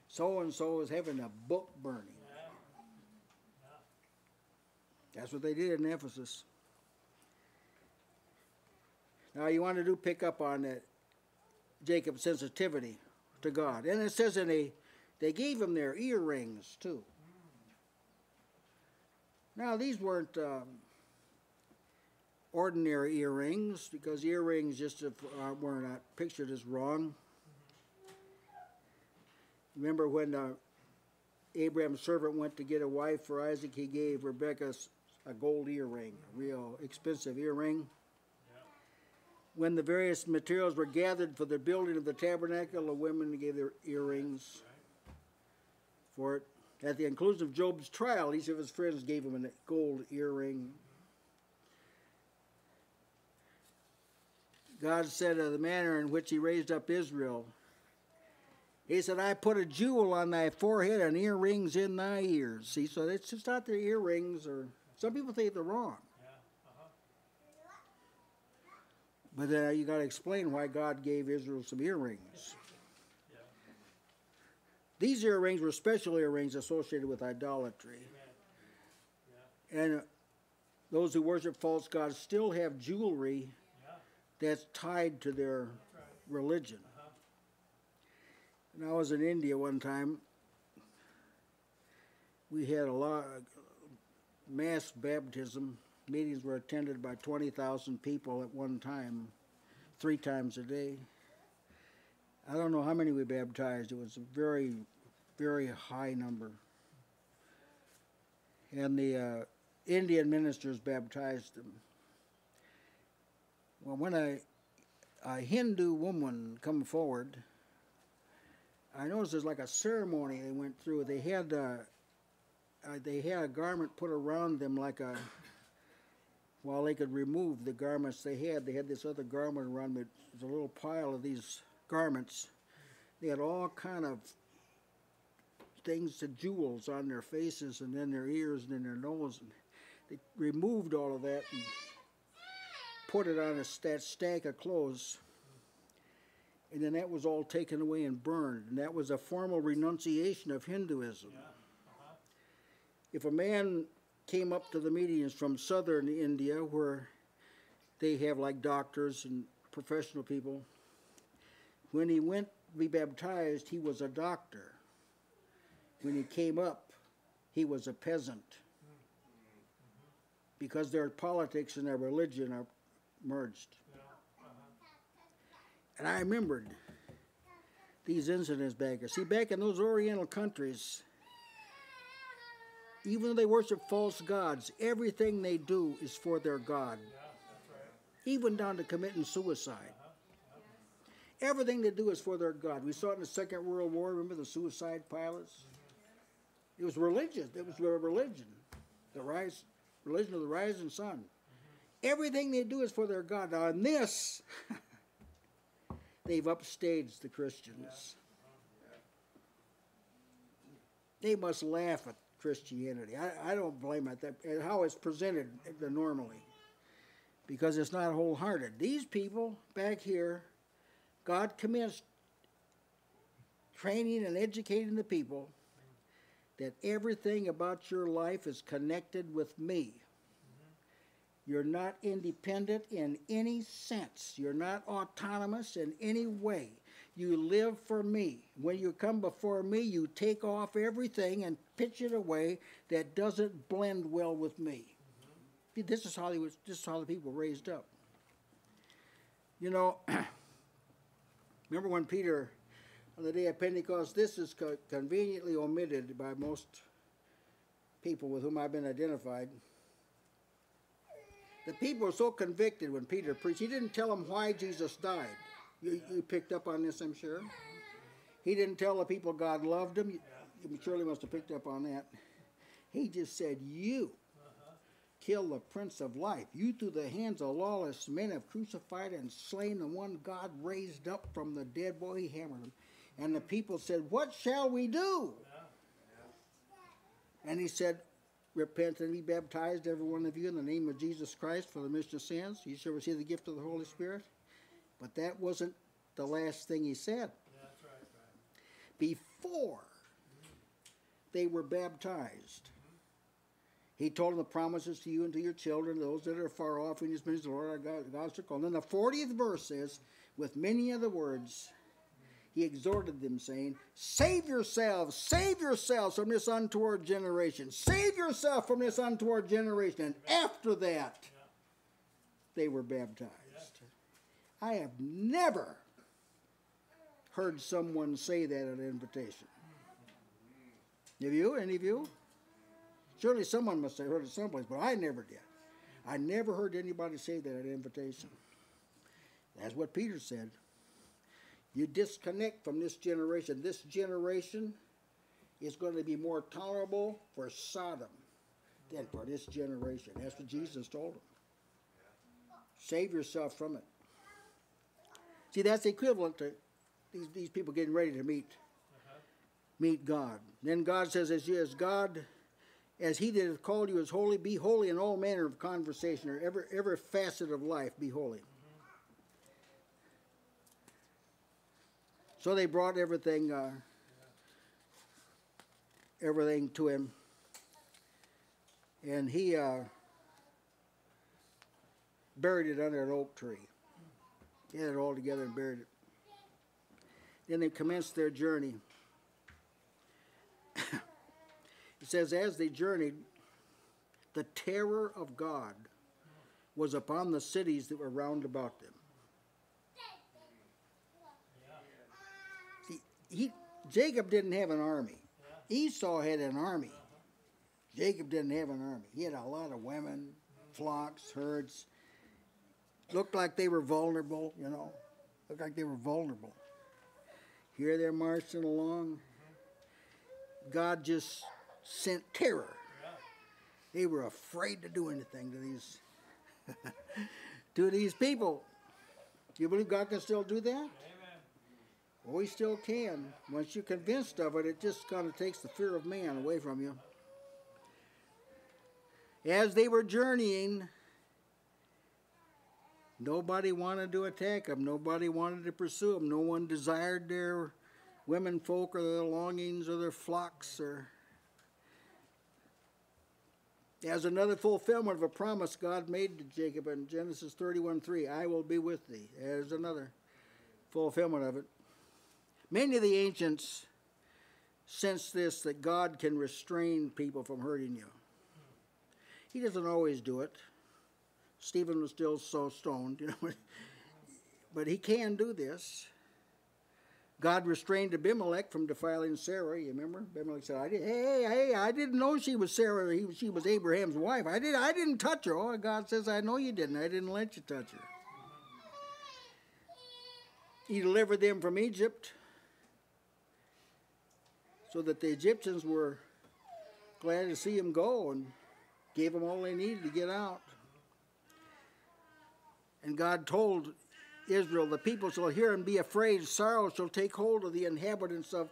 So-and-so is having a book burning. That's what they did in Ephesus. Now, you want to pick up on that Jacob's sensitivity to God. And it says they gave him their earrings, too. Now, these weren't ordinary earrings, because earrings just were not pictured as wrong. Remember when Abraham's servant went to get a wife for Isaac, he gave Rebekah a gold earring, a real expensive earring. Yeah. When the various materials were gathered for the building of the tabernacle, the women gave their earrings for it. At the conclusion of Job's trial, each of his friends gave him a gold earring. God said of the manner in which he raised up Israel, he said, I put a jewel on thy forehead and earrings in thy ears. See, so it's just not the earrings, or some people think they're wrong. Yeah. Uh-huh. But then you got to explain why God gave Israel some earrings. Yeah. These earrings were special earrings associated with idolatry. Yeah. And those who worship false gods still have jewelry that's tied to their religion. When I was in India one time, we had a lot of mass baptism. Meetings were attended by 20,000 people at one time, 3 times a day. I don't know how many we baptized. It was a very, very high number. And the Indian ministers baptized them. Well, when a Hindu woman come forward, I noticed there's like a ceremony they went through. They had a garment put around them like a while they could remove the garments they had this other garment around it. There's a little pile of these garments. They had all kind of things, the jewels on their faces and then their ears and then their nose. And they removed all of that and put it on that stack of clothes. And then that was all taken away and burned. And that was a formal renunciation of Hinduism. Yeah. Uh-huh. If a man came up to the meetings from southern India, where they have like doctors and professional people, when he went to be baptized, he was a doctor. When he came up, he was a peasant. Because their politics and their religion are merged. And I remembered these incidents back here. See, back in those Oriental countries, even though they worship false gods, everything they do is for their god. Yeah, that's right. Even down to committing suicide. Uh-huh. Yeah. Everything they do is for their god. We saw it in the Second World War. Remember the suicide pilots? Mm-hmm. It was religious. It was their religion. Religion of the rising sun. Mm-hmm. Everything they do is for their god. Now in this, they've upstaged the Christians. Yeah. They must laugh at Christianity. I don't blame it at how it's presented normally, because it's not wholehearted. These people back here, God commenced training and educating the people that everything about your life is connected with me. You're not independent in any sense. You're not autonomous in any way. You live for me. When you come before me, you take off everything and pitch it away that doesn't blend well with me. Mm-hmm. This is how the people were raised up. You know, remember when Peter, on the day of Pentecost, this is conveniently omitted by most people with whom I've been identified. The people were so convicted when Peter preached. He didn't tell them why Jesus died. You picked up on this, I'm sure. He didn't tell the people God loved them. You surely must have picked up on that. He just said, you kill the Prince of Life. You through the hands of lawless men have crucified and slain the one God raised up from the dead. Boy, he hammered him. And the people said, what shall we do? And he said, repent and be baptized, every one of you, in the name of Jesus Christ for the remission of sins. You shall receive the gift of the Holy Spirit. But that wasn't the last thing he said. Yeah, that's right, right. Before they were baptized, he told them the promises to you and to your children, those that are far off, in his ministry, the Lord our God shall call. And then the 40th verse says, with many other words, he exhorted them, saying, save yourselves from this untoward generation. Save yourself from this untoward generation. And after that, they were baptized. I have never heard someone say that at an invitation. Have you? Any of you? Surely someone must have heard it someplace, but I never did. I never heard anybody say that at an invitation. That's what Peter said. You disconnect from this generation. This generation is going to be more tolerable for Sodom than for this generation. That's what Jesus told them. Save yourself from it. See, that's equivalent to these people getting ready to meet God. Then God says, as he that hath called you is holy, be holy in all manner of conversation, or every facet of life, be holy. So they brought everything to him, and he buried it under an oak tree. He had it all together and buried it. Then they commenced their journey. It says, as they journeyed, the terror of God was upon the cities that were round about them. Jacob didn't have an army. Esau had an army. Jacob didn't have an army. He had a lot of women, flocks, herds. Looked like they were vulnerable, you know. Looked like they were vulnerable. Here they're marching along. God just sent terror. They were afraid to do anything to these to these people. Do you believe God can still do that? Amen. Well, we still can. Once you're convinced of it, it just kind of takes the fear of man away from you. As they were journeying, nobody wanted to attack them. Nobody wanted to pursue them. No one desired their women folk or their longings or their flocks. Or as another fulfillment of a promise God made to Jacob in Genesis 31:3, I will be with thee. There's another fulfillment of it. Many of the ancients sense this, that God can restrain people from hurting you. He doesn't always do it. Stephen was still so stoned, you know. But he can do this. God restrained Abimelech from defiling Sarah. You remember? Abimelech said, I didn't know she was Sarah. She was Abraham's wife. I didn't touch her. Oh, God says, I know you didn't. I didn't let you touch her. He delivered them from Egypt so that the Egyptians were glad to see him go, and gave them all they needed to get out. And God told Israel, the people shall hear and be afraid. Sorrow shall take hold of the inhabitants of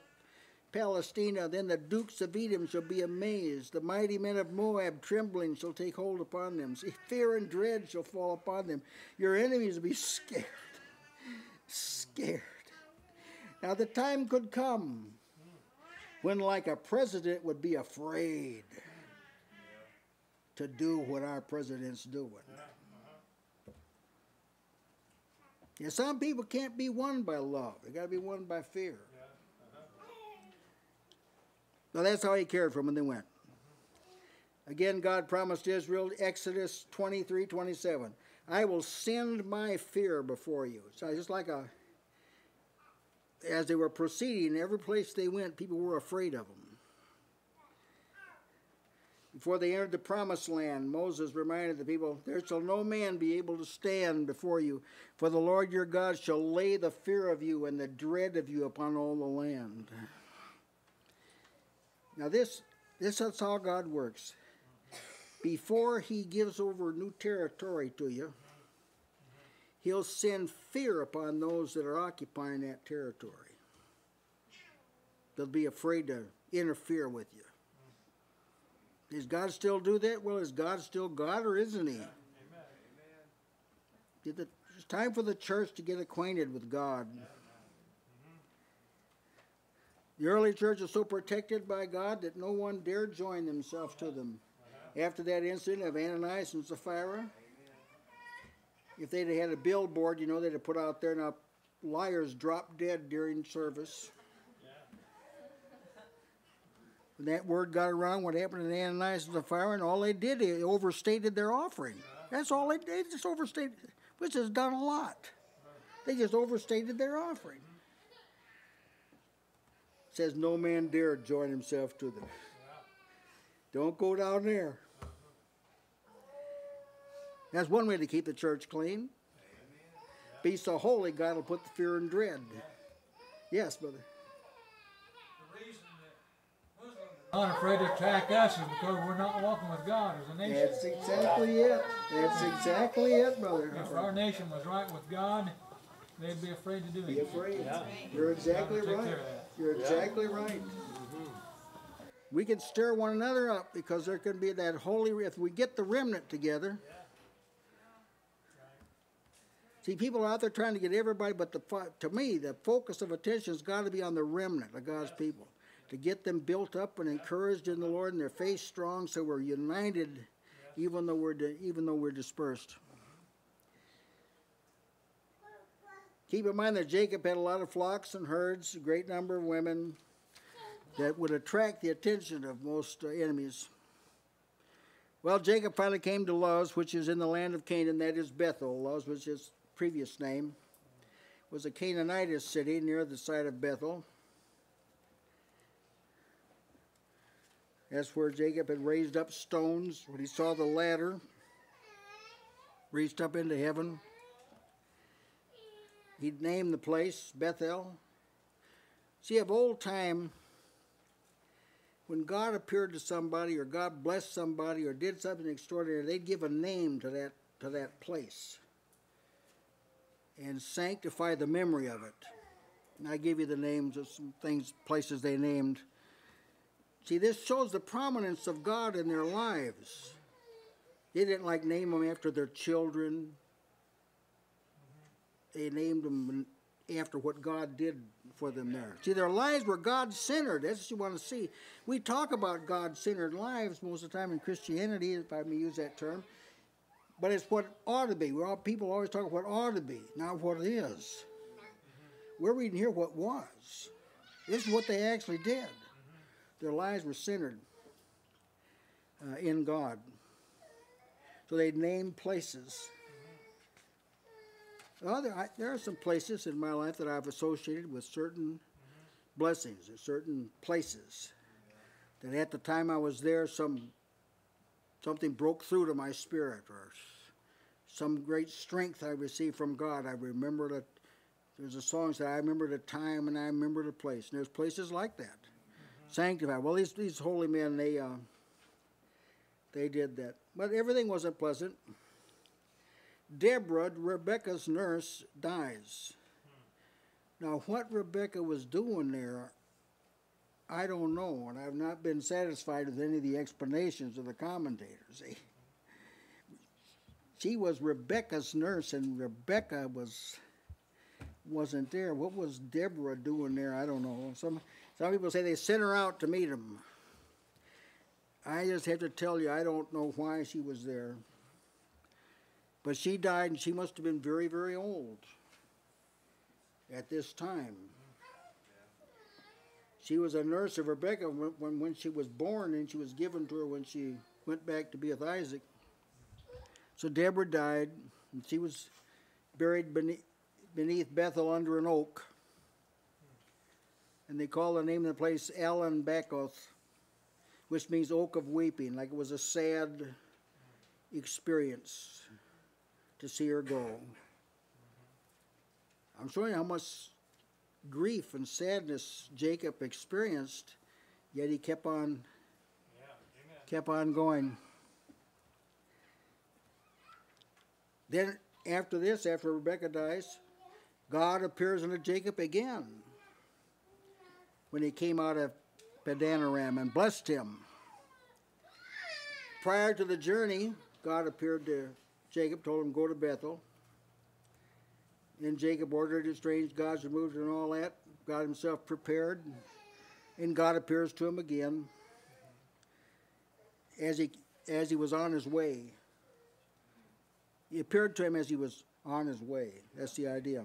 Palestina. Then the dukes of Edom shall be amazed. The mighty men of Moab, trembling, shall take hold upon them. See, fear and dread shall fall upon them. Your enemies will be scared. Scared. Now the time could come when, like a president, would be afraid to do what our president's doing. Yeah, some people can't be won by love. They got to be won by fear. Yeah. Now that's how he cared for them when they went. Again, God promised Israel, Exodus 23:27, I will send my fear before you. So just like as they were proceeding, every place they went, people were afraid of them. Before they entered the promised land, Moses reminded the people, there shall no man be able to stand before you, for the Lord your God shall lay the fear of you and the dread of you upon all the land. Now this is how God works. Before he gives over new territory to you, he'll send fear upon those that are occupying that territory. They'll be afraid to interfere with you. Does God still do that? Well, is God still God, or isn't he? Amen. It's time for the church to get acquainted with God. The early church was so protected by God that no one dared join themselves to them. After that incident of Ananias and Sapphira, if they'd had a billboard, you know, they'd have put out there, now liars drop dead during service. When that word got around, what happened to Ananias and Sapphira, and all they did, they overstated their offering. That's all they did. They just overstated, which has done a lot. They just overstated their offering. It says, no man dared join himself to them. Don't go down there. That's one way to keep the church clean. Be so holy, God will put the fear and dread. Yes, brother. Not afraid to attack us is because we're not walking with God as a nation. That's exactly it. That's exactly it, brother. If our nation was right with God, they'd be afraid to do it. Be afraid. Yeah. You're exactly right. You're exactly right. Mm-hmm. We can stir one another up because there can be that holy... If we get the remnant together... See, people are out there trying to get everybody, but to me, the focus of attention has got to be on the remnant of God's people, to get them built up and encouraged in the Lord and their faith strong, so we're united even though we're dispersed. Keep in mind that Jacob had a lot of flocks and herds, a great number of women that would attract the attention of most enemies. Well, Jacob finally came to Luz, which is in the land of Canaan, that is Bethel. Luz was his previous name. It was a Canaanite city near the site of Bethel. That's where Jacob had raised up stones. When he saw the ladder reached up into heaven, he'd named the place Bethel. See, of old time, when God appeared to somebody, or God blessed somebody, or did something extraordinary, they'd give a name to that to that place and sanctify the memory of it. And I give you the names of some things, places they named. See, this shows the prominence of God in their lives. They didn't like name them after their children. They named them after what God did for them there. See, their lives were God-centered. That's what you want to see. We talk about God-centered lives most of the time in Christianity, if I may use that term. But it's what ought to be. People always talk about what ought to be, not what it is. We're reading here what was. This is what they actually did. Their lives were centered in God. So they named places. Well, there are some places in my life that I've associated with certain blessings or certain places that at the time I was there, something broke through to my spirit or some great strength I received from God. I remember that there's a song that says, I remember the time and I remember the place. And there's places like that. Sanctified. Well, these holy men, they did that. But everything wasn't pleasant. Deborah, Rebekah's nurse, dies. Now, what Rebekah was doing there, I don't know, and I've not been satisfied with any of the explanations of the commentators. She was Rebekah's nurse, and Rebekah wasn't there. What was Deborah doing there? I don't know. Some people say they sent her out to meet him. I just have to tell you, I don't know why she was there. But she died, and she must have been very, very old at this time. She was a nurse of Rebekah when she was born, and she was given to her when she went back to be with Isaac. So Deborah died, and she was buried beneath Bethel under an oak. And they call the name of the place Alan Bakoth, which means oak of weeping, like it was a sad experience to see her go. I'm showing you how much grief and sadness Jacob experienced, yet he kept on going. Then after this, after Rebekah dies, God appears unto Jacob again when he came out of Padan-aram and blessed him. Prior to the journey, God appeared to Jacob, told him, go to Bethel. Then Jacob ordered his strange gods removed and all that. God himself prepared. And God appears to him again as he was on his way. He appeared to him as he was on his way. That's the idea.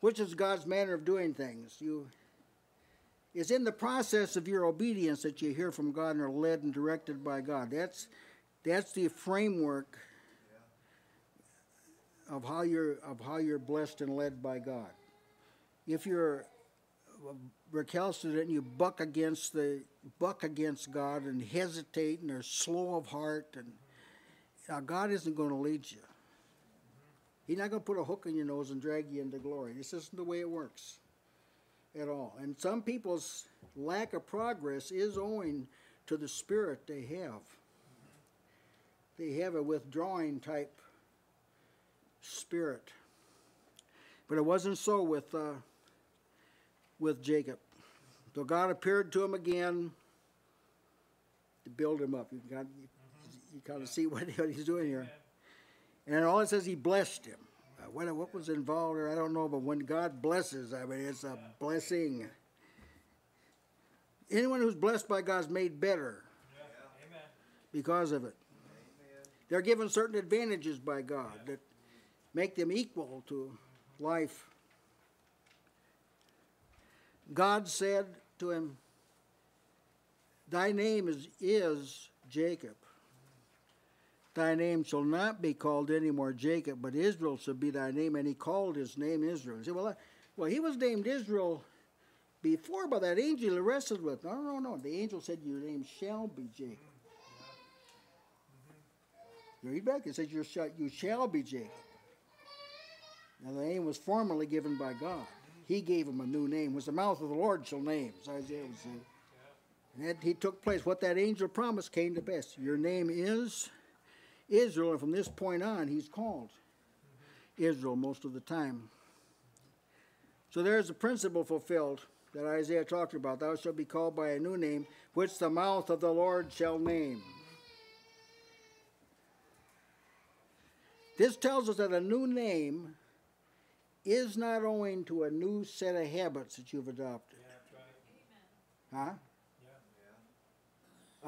Which is God's manner of doing things. It's in the process of your obedience that you hear from God and are led and directed by God. That's the framework of how you're blessed and led by God. If you're recalcitrant and you buck against God and hesitate and are slow of heart, and God isn't going to lead you. He's not going to put a hook in your nose and drag you into glory. This isn't the way it works at all. And some people's lack of progress is owing to the spirit they have. They have a withdrawing type spirit. But it wasn't so with Jacob. So God appeared to him again to build him up. You kind of see what he's doing here. And all it says, he blessed him. What was involved here, I don't know, but when God blesses, I mean, it's a blessing. Anyone who's blessed by God is made better because of it. Amen. They're given certain advantages by God that make them equal to life. God said to him, thy name is Jacob. Thy name shall not be called any more Jacob, but Israel shall be thy name. And he called his name Israel. You say, well, he was named Israel before by that angel he wrestled with. No. The angel said, your name shall be Jacob. You read back, it says, you shall be Jacob. Now, the name was formerly given by God. He gave him a new name. It was the mouth of the Lord shall name, as Isaiah would say. And that he took place. What that angel promised came to pass. Your name is Israel, and from this point on, he's called Israel most of the time. So there's the principle fulfilled that Isaiah talked about. Thou shalt be called by a new name, which the mouth of the Lord shall name. This tells us that a new name is not owing to a new set of habits that you've adopted. Yeah, that's right. Amen. Huh?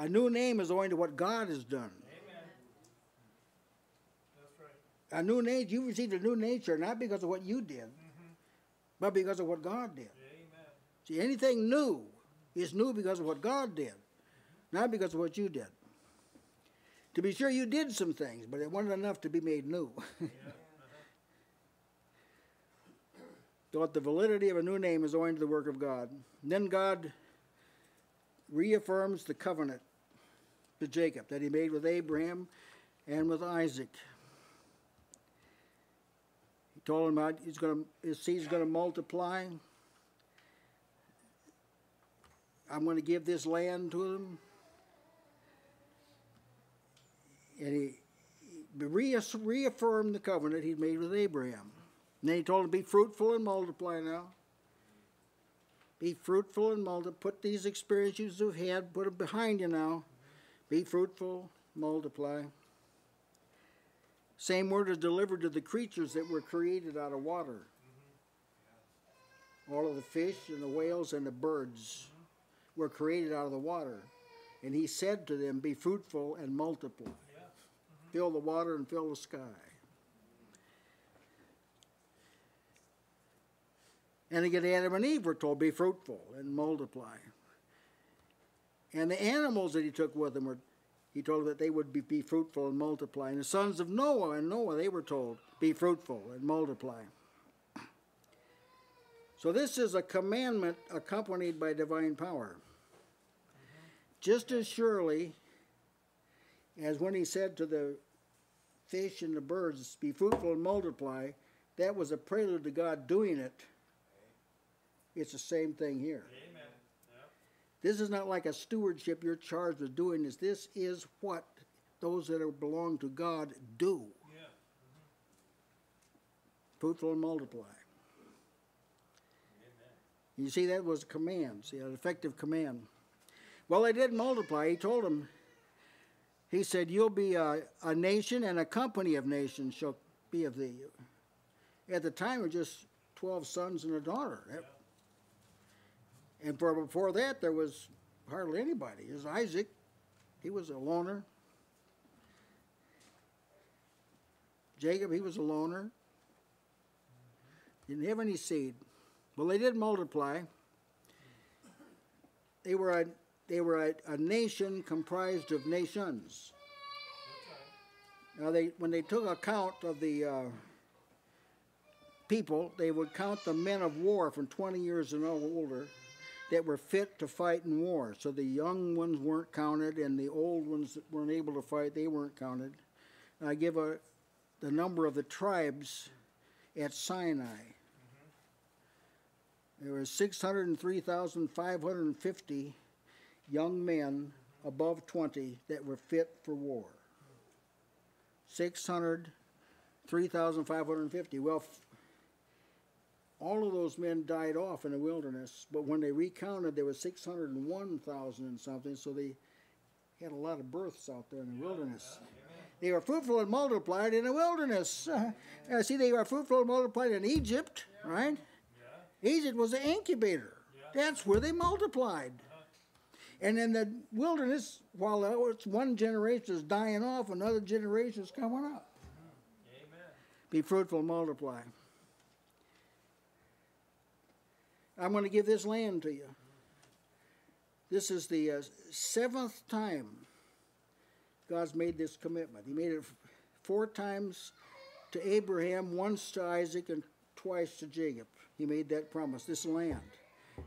Yeah. A new name is owing to what God has done. Amen. That's right. A new nature, you received a new nature not because of what you did, but because of what God did. Amen. See, anything new is new because of what God did, not because of what you did. To be sure, you did some things, but it wasn't enough to be made new. Yeah. Thought the validity of a new name is owing to the work of God. And then God reaffirms the covenant to Jacob that he made with Abraham and with Isaac. He told him his seed's going to multiply. I'm going to give this land to him. And he reaffirmed the covenant he'd made with Abraham. And then he told him, be fruitful and multiply now. Be fruitful and multiply. Put these experiences you've had, put them behind you now. Be fruitful, multiply. Same word is delivered to the creatures that were created out of water. All of the fish and the whales and the birds were created out of the water. And he said to them, be fruitful and multiply. Fill the water and fill the sky. And again, Adam and Eve were told, be fruitful and multiply. And the animals that he took with him, he told them that they would be fruitful and multiply. And the sons of Noah, they were told, be fruitful and multiply. So this is a commandment accompanied by divine power. Just as surely as when he said to the fish and the birds, be fruitful and multiply, that was a prelude to God doing it. It's the same thing here. Amen. Yep. This is not like a stewardship you're charged with doing this. This is what those that are belong to God do. Yeah. Fruitful and multiply. Amen. You see, that was a command. See, an effective command. Well, they did multiply. He told them, he said, you'll be a nation, and a company of nations shall be of thee. At the time, it was just 12 sons and a daughter. Yeah. And before that, there was hardly anybody. It was Isaac. He was a loner. Jacob, he was a loner. Didn't have any seed. Well, they did multiply. They were a nation comprised of nations. Now, when they took account of the people, they would count the men of war from 20 years and older that were fit to fight in war. So the young ones weren't counted, and the old ones that weren't able to fight, they weren't counted. And I give the number of the tribes at Sinai. There were 603,550 young men above 20 that were fit for war. 603,550. Well, all of those men died off in the wilderness, but when they recounted, there was 601,000 and something, so they had a lot of births out there in the wilderness. They were fruitful and multiplied in the wilderness. See, they were fruitful and multiplied in Egypt, right? Egypt was the incubator. That's where they multiplied. And in the wilderness, while one generation is dying off, another generation is coming up. Amen. Be fruitful and multiply. I'm going to give this land to you. This is the seventh time God's made this commitment. He made it four times to Abraham, once to Isaac, and twice to Jacob. He made that promise, this land.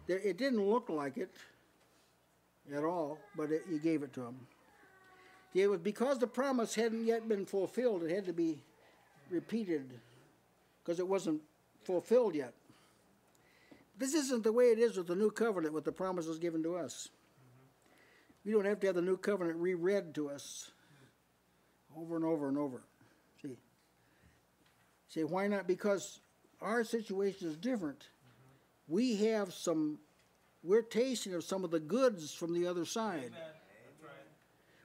It didn't look like it at all, but he gave it to him. It was because the promise hadn't yet been fulfilled. It had to be repeated because it wasn't fulfilled yet. This isn't the way it is with the new covenant, with the promises given to us. We don't have to have the new covenant reread to us. over and over and over. See? Say, why not? Because our situation is different. We have some, we're tasting of some of the goods from the other side. Amen.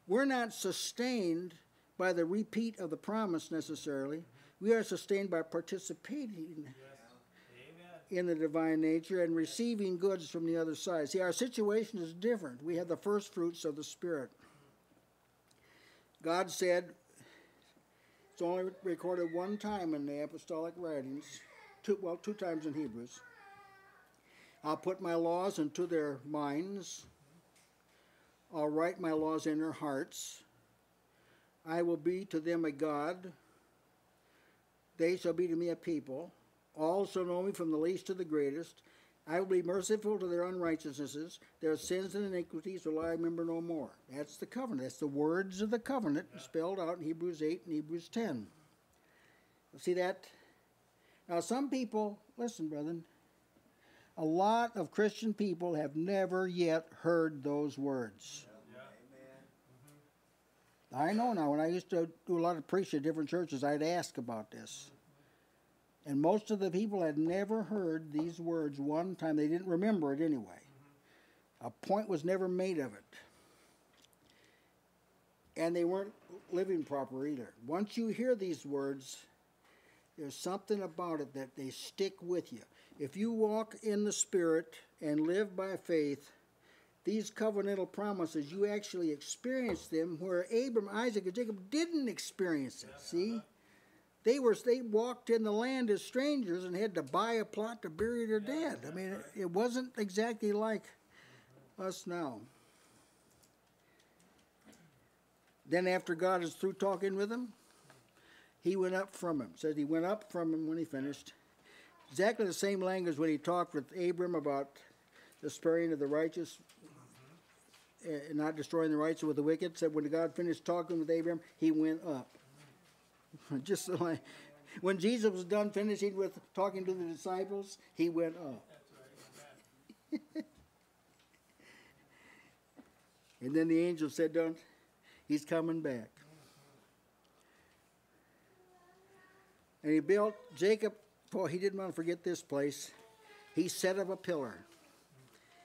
We're not sustained by the repeat of the promise necessarily. We are sustained by participating in the divine nature and receiving goods from the other side. See, our situation is different. We have the first fruits of the Spirit. God said, it's only recorded one time in the apostolic writings, two times in Hebrews. I'll put my laws into their minds. I'll write my laws in their hearts. I will be to them a God. They shall be to me a people. All shall know me from the least to the greatest. I will be merciful to their unrighteousnesses. Their sins and iniquities will I remember no more. That's the covenant. That's the words of the covenant spelled out in Hebrews 8 and Hebrews 10. See that? Now some people, listen, brethren, a lot of Christian people have never yet heard those words. Yeah. I know now. When I used to do a lot of preaching at different churches, I'd ask about this. And most of the people had never heard these words one time. They didn't remember it anyway. A point was never made of it. And they weren't living proper either. Once you hear these words, there's something about it that they stick with you. If you walk in the Spirit and live by faith, these covenantal promises, you actually experience them where Abram, Isaac, and Jacob didn't experience it, see? They walked in the land as strangers and had to buy a plot to bury their dead. I mean, it wasn't exactly like us now. Then after God is through talking with him, he went up from him. It says he went up from him when he finished. Exactly the same language when he talked with Abram about the sparing of the righteous, not destroying the righteous with the wicked. Said when God finished talking with Abram, he went up. Just like when Jesus was done finishing with talking to the disciples, he went up. And then the angel said, "Don't, he's coming back." And he built Jacob. Boy, he didn't want to forget this place. He set up a pillar.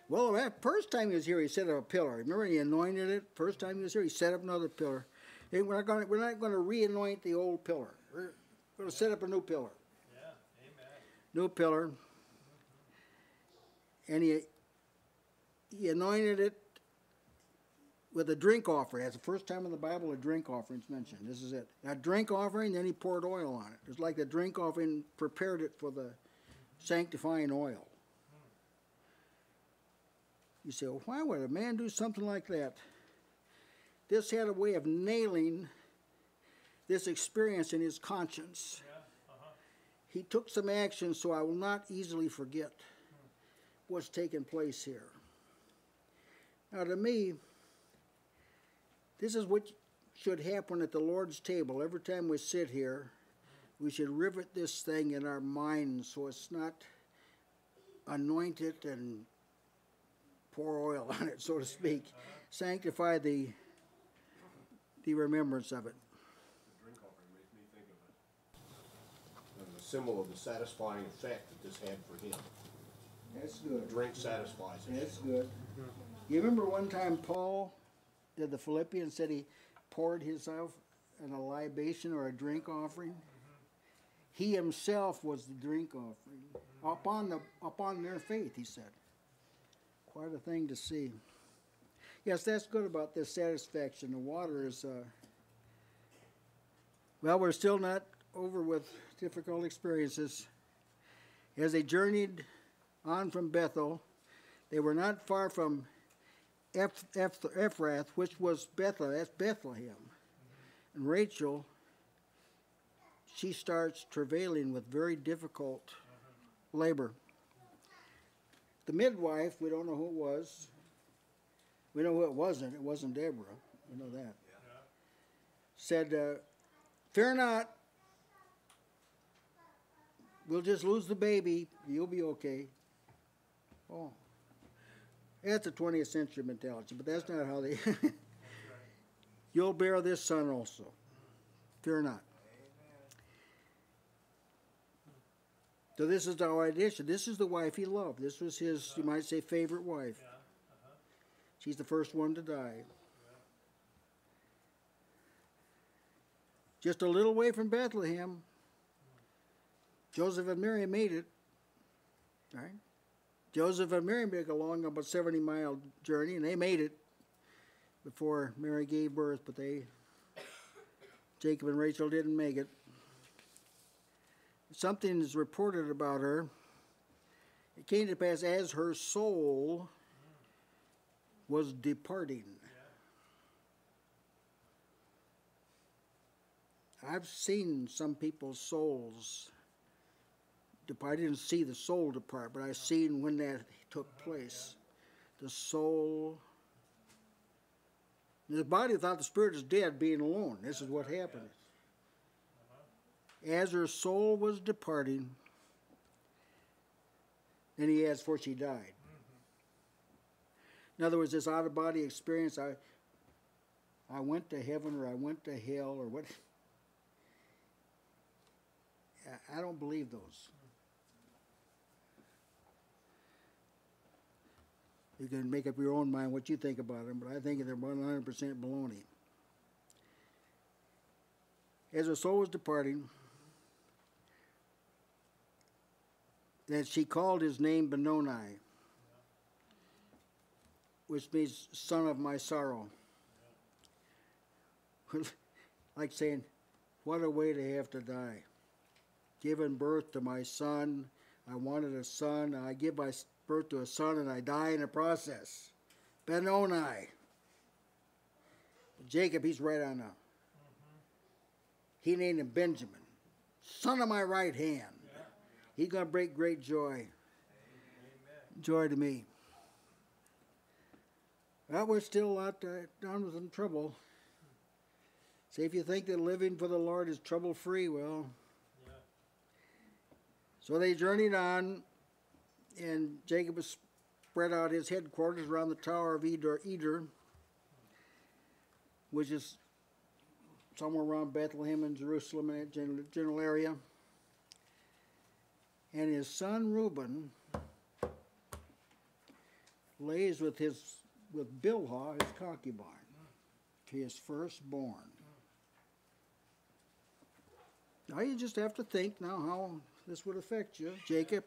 Well, that first time he was here, he set up a pillar. Remember, he anointed it. First time he was here, he set up another pillar. Hey, we're not going to re-anoint the old pillar. We're going to set up a new pillar. Yeah, amen. New pillar. And he anointed it with a drink offering. That's the first time in the Bible a drink offering is mentioned. This is it. A drink offering, then he poured oil on it. It's like the drink offering prepared it for the sanctifying oil. You say, well, why would a man do something like that? This had a way of nailing this experience in his conscience. Yeah, He took some action, so I will not easily forget what's taken place here. Now, to me, this is what should happen at the Lord's table. Every time we sit here, we should rivet this thing in our minds so it's not anointed and pour oil on it, so to speak. Sanctify the remembrance of it. The drink offering made me think of it. It was a symbol of the satisfying effect that this had for him. That's good. The drink satisfies him. That's good. You remember one time Paul did the Philippians, said he poured himself in a libation or a drink offering. He himself was the drink offering. Upon their faith, he said. Quite a thing to see. Yes, that's good about this satisfaction. The water is, well, we're still not over with difficult experiences. As they journeyed on from Bethel, they were not far from Ephrath, which was Bethel. That's Bethlehem. And Rachel, she starts travailing with very difficult labor. The midwife, we don't know who it was. We know who it wasn't. It wasn't Deborah. We know that. Yeah. Said, fear not. We'll just lose the baby. You'll be okay. Oh. That's a 20th century mentality, but that's not how they... You'll bear this son also. Fear not. So this is the audition. This is the wife he loved. This was his, you might say, favorite wife. Yeah. Uh-huh. She's the first one to die. Yeah. Just a little way from Bethlehem, Joseph and Mary made it. All right? Joseph and Mary made a long, about 70-mile journey, and they made it before Mary gave birth, but they, Jacob and Rachel didn't make it. Something is reported about her. It came to pass as her soul was departing. Yeah. I've seen some people's souls depart. I didn't see the soul depart, but I seen when that took place. Yeah. The soul. The body thought the spirit is dead, being alone. This is what happened. As her soul was departing, then he adds, for she died. Mm-hmm. In other words, this out-of-body experience, I went to heaven or I went to hell or what. I don't believe those. You can make up your own mind what you think about them, but I think they're 100% baloney. As her soul was departing, that she called his name Benoni, which means son of my sorrow. Like saying, what a way to have to die. Given birth to my son, I wanted a son, I give my birth to a son and I die in the process. Benoni. Jacob, he's right on up. He named him Benjamin, son of my right hand. Yeah. He's going to bring great joy. Amen. Joy to me. Well, we're still out down with some trouble. See, if you think that living for the Lord is trouble-free, well. Yeah. So they journeyed on, and Jacob spread out his headquarters around the Tower of Eder, which is somewhere around Bethlehem and Jerusalem in that general area. And his son Reuben lays with Bilhah, his concubine, his firstborn. Now you just have to think now how this would affect you. Jacob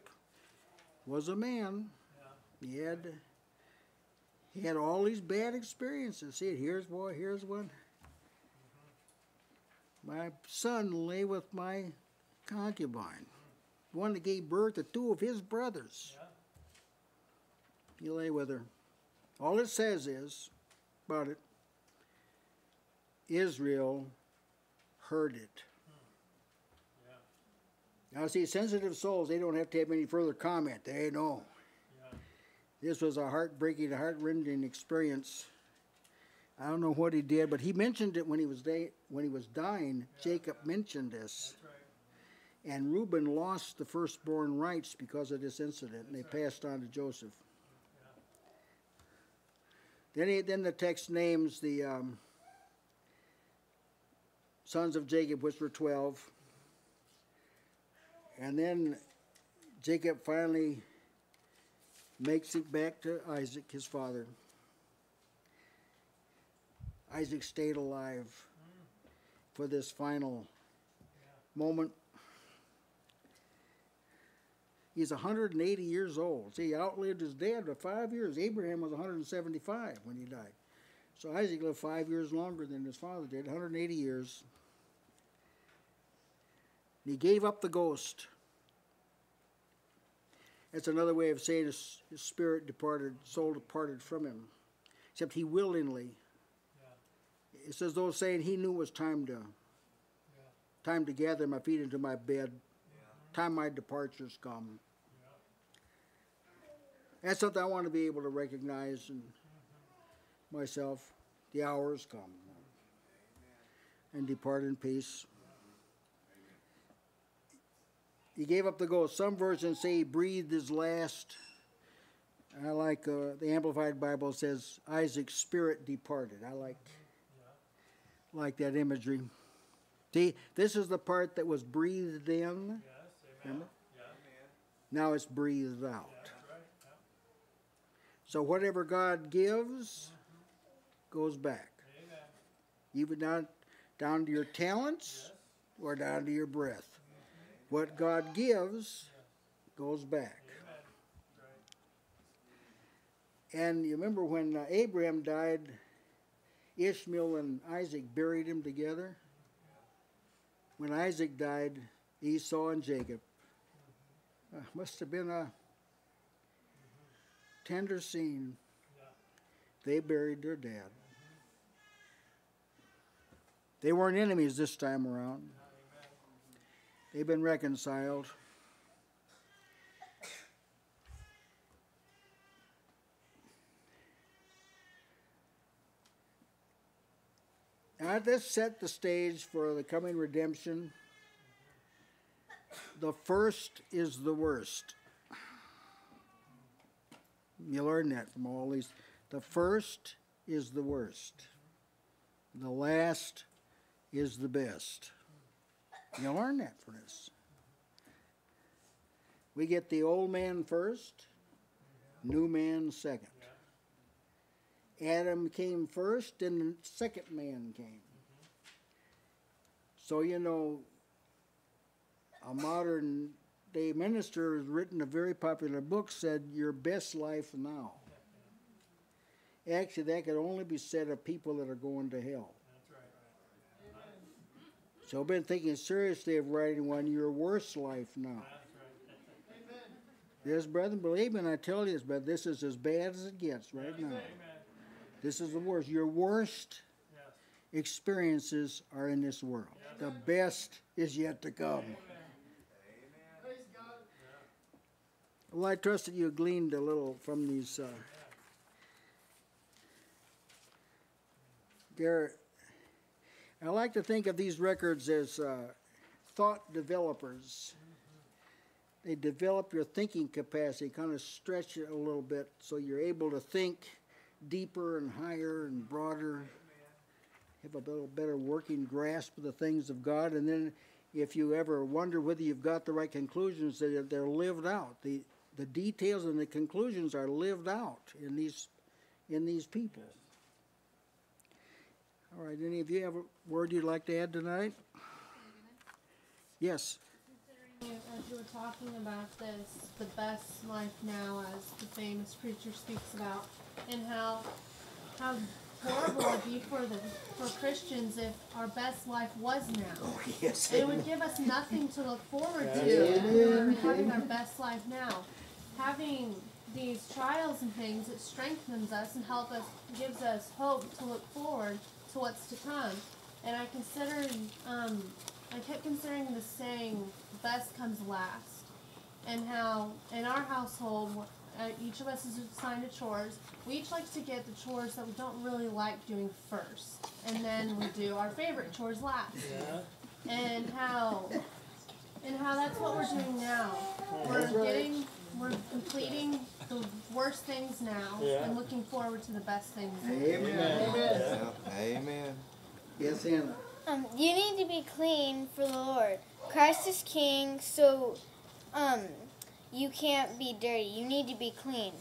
was a man. He had all these bad experiences. See, here's one. My son lay with my concubine, one that gave birth to two of his brothers. Yeah. He lay with her. All it says is, about it, Israel heard it. Yeah. Now see, sensitive souls, they don't have to have any further comment. They know. Yeah. This was a heartbreaking, heart-rending experience. I don't know what he did, but he mentioned it when he was dying. Yeah, Jacob mentioned this. That's right. And Reuben lost the firstborn rights because of this incident, and they passed on to Joseph. Yeah. Then the text names the sons of Jacob, which were 12. And then Jacob finally makes it back to Isaac, his father. Isaac stayed alive for this final moment. He's 180 years old. See, he outlived his dad by 5 years. Abraham was 175 when he died. So Isaac lived 5 years longer than his father did, 180 years. And he gave up the ghost. That's another way of saying his spirit departed, soul departed from him. Except he willingly. It's as though saying he knew it was time to gather my feet into my bed, time my departures come. Yeah. That's something I want to be able to recognize in myself. The hours come. Amen. And depart in peace. Amen. He gave up the ghost. Some versions say he breathed his last. I like the Amplified Bible says Isaac's spirit departed. I like that imagery. See, this is the part that was breathed in. Yes, remember? Yeah. Now it's breathed out. Yeah, that's right. Yeah. So whatever God gives goes back. Amen. Even down to your talents or down to your breath. What God gives goes back. And you remember when Abraham died, Ishmael and Isaac buried him together. When Isaac died, Esau and Jacob. Must have been a tender scene. They buried their dad. They weren't enemies this time around. They've been reconciled. Now, this set the stage for the coming redemption. The first is the worst. You learn that from all these. The first is the worst. The last is the best. You learn that from this. We get the old man first, new man second. Adam came first, and the second man came. So, you know, a modern-day minister has written a very popular book, said, Your Best Life Now. Actually, that could only be said of people that are going to hell. So I've been thinking seriously of writing one, Your Worst Life Now. Yes, brethren, believe me, and I tell you this, but this is as bad as it gets right now. This is the worst. Your worst experiences are in this world. The best is yet to come. Amen. Well, I trust that you gleaned a little from these. I like to think of these records as thought developers. They develop your thinking capacity, kind of stretch it a little bit so you're able to think deeper and higher and broader, have a little better working grasp of the things of God. And then if you ever wonder whether you've got the right conclusions, they're lived out. The details and the conclusions are lived out in these people. All right, any of you have a word you'd like to add tonight? Yes. As you were talking about this, the best life now, as the famous preacher speaks about, and how horrible it would be for Christians if our best life was now. Oh, yes. It would give us nothing to look forward to. Amen. Having our best life now, having these trials and things, it strengthens us and helps us, gives us hope to look forward to what's to come. And I considered, I kept considering the saying, best comes last, and how in our household, each of us is assigned to chores. We each like to get the chores that we don't really like doing first, and then we do our favorite chores last. Yeah. And how that's what we're doing now. We're completing the worst things now and looking forward to the best things. Amen. Amen. Amen. Yes, Hannah. You need to be clean for the Lord. Christ is king, so you can't be dirty. You need to be clean.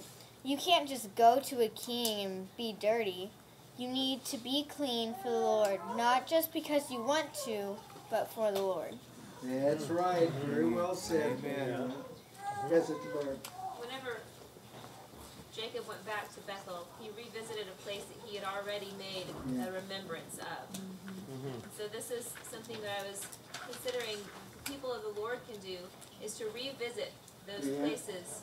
You can't just go to a king and be dirty. You need to be clean for the Lord, not just because you want to, but for the Lord. That's right. Very well said, man. That's it, Lord. Whenever Jacob went back to Bethel, he revisited a place that he had already made a remembrance of. So this is something that I was considering the people of the Lord can do, is to revisit those places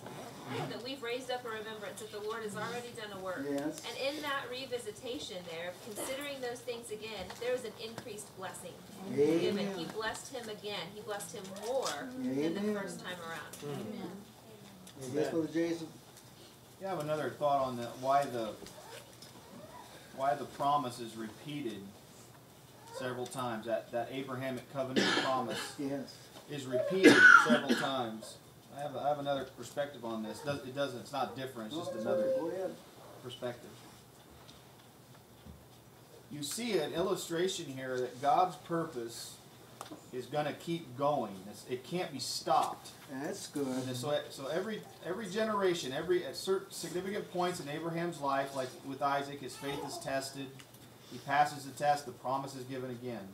that we've raised up a remembrance that the Lord has already done a work. Yes. And in that revisitation there, considering those things again, there is an increased blessing given. He blessed him again. He blessed him more than the first time around. Amen. That's what Jason. Yeah, I have another thought on that. Why the promise is repeated several times. That Abrahamic covenant promise is repeated several times. I have another perspective on this. It's not different. It's just another perspective. You see an illustration here that God's purpose is going to keep going. It can't be stopped. That's good. And so every generation, at certain significant points in Abraham's life, like with Isaac, his faith is tested. He passes the test. The promise is given again.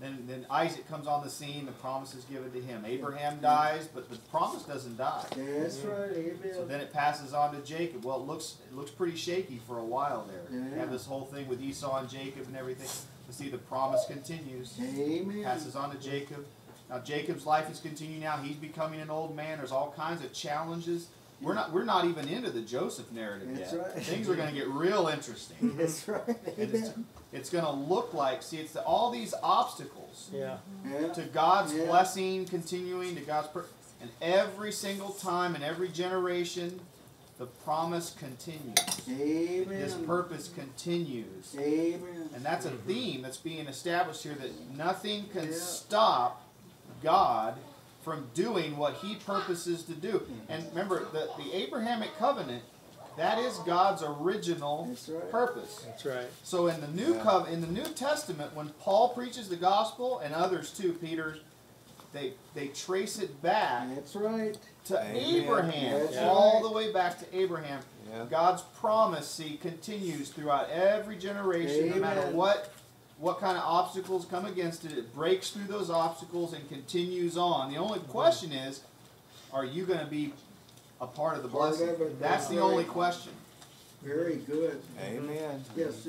Then Isaac comes on the scene. The promise is given to him. Abraham dies, but the promise doesn't die. That's right. Amen. So then it passes on to Jacob. Well, it looks pretty shaky for a while there. Yeah. You have this whole thing with Esau and Jacob and everything. But see, the promise continues. Amen. Passes on to Jacob. Now Jacob's life is continuing. Now he's becoming an old man. There's all kinds of challenges. We're not even into the Joseph narrative yet. Right. Things are going to get real interesting. That's right. It's going to look like, see, it's all these obstacles to God's blessing, continuing to God's and every single time and every generation, the promise continues. Amen. His purpose continues. Amen. And that's a theme that's being established here, that nothing can stop God from doing what he purposes to do. And remember, the Abrahamic covenant, that is God's original purpose. That's right. So in the New Testament, when Paul preaches the gospel, and others too, Peter, they trace it back to Abraham, all the way back to Abraham. Yeah. God's promise, see, continues throughout every generation, no matter what kind of obstacles come against it. It breaks through those obstacles and continues on. The only question is, are you going to be a part of the blessing? That's the only question. Very good. Amen. Yes.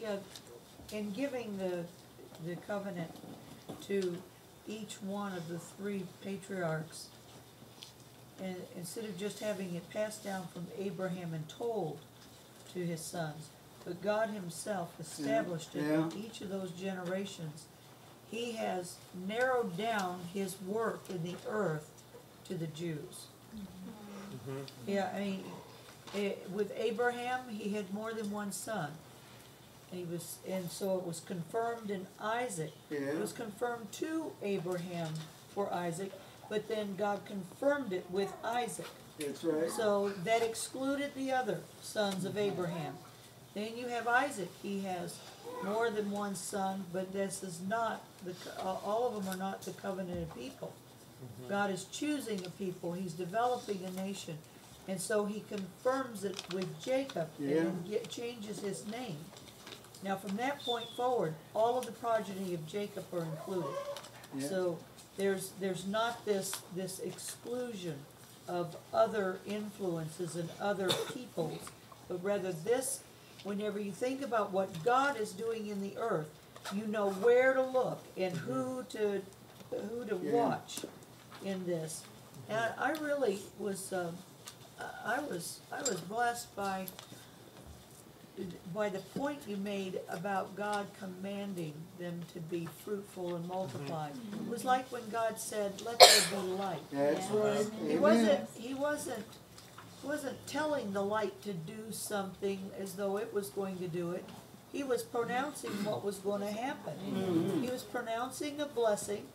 Yeah. In giving the covenant to each one of the three patriarchs, and instead of just having it passed down from Abraham and told to his sons, but God himself established it in each of those generations. He has narrowed down his work in the earth to the Jews. Yeah, I mean, with Abraham, he had more than one son. And so it was confirmed in Isaac. It was confirmed to Abraham for Isaac, but then God confirmed it with Isaac. That's right. So that excluded the other sons of Abraham. Then you have Isaac. He has more than one son, but this is not the, all of them are not the covenanted people. God is choosing a people. He's developing a nation. And so he confirms it with Jacob and changes his name. Now from that point forward, all of the progeny of Jacob are included. Yeah. So there's not this exclusion of other influences and other peoples, but rather this. Whenever you think about what God is doing in the earth, you know where to look and who to watch in this. And I really was I was blessed by the point you made about God commanding them to be fruitful and multiply. It was like when God said, "Let there be light." That's right. He wasn't telling the light to do something as though it was going to do it. He was pronouncing what was going to happen. He was pronouncing a blessing,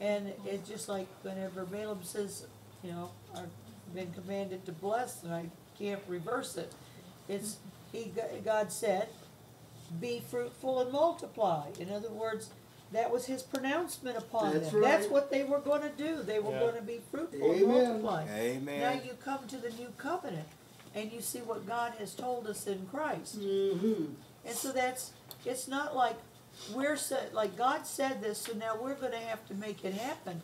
and it's just like whenever Balaam says, you know, I've been commanded to bless and I can't reverse it. It's God said, be fruitful and multiply. In other words, that was his pronouncement upon them. Right. That's what they were going to do. They were going to be fruitful and multiply. Amen. Now you come to the new covenant, and you see what God has told us in Christ. And so it's not like God said this, so now we're going to have to make it happen.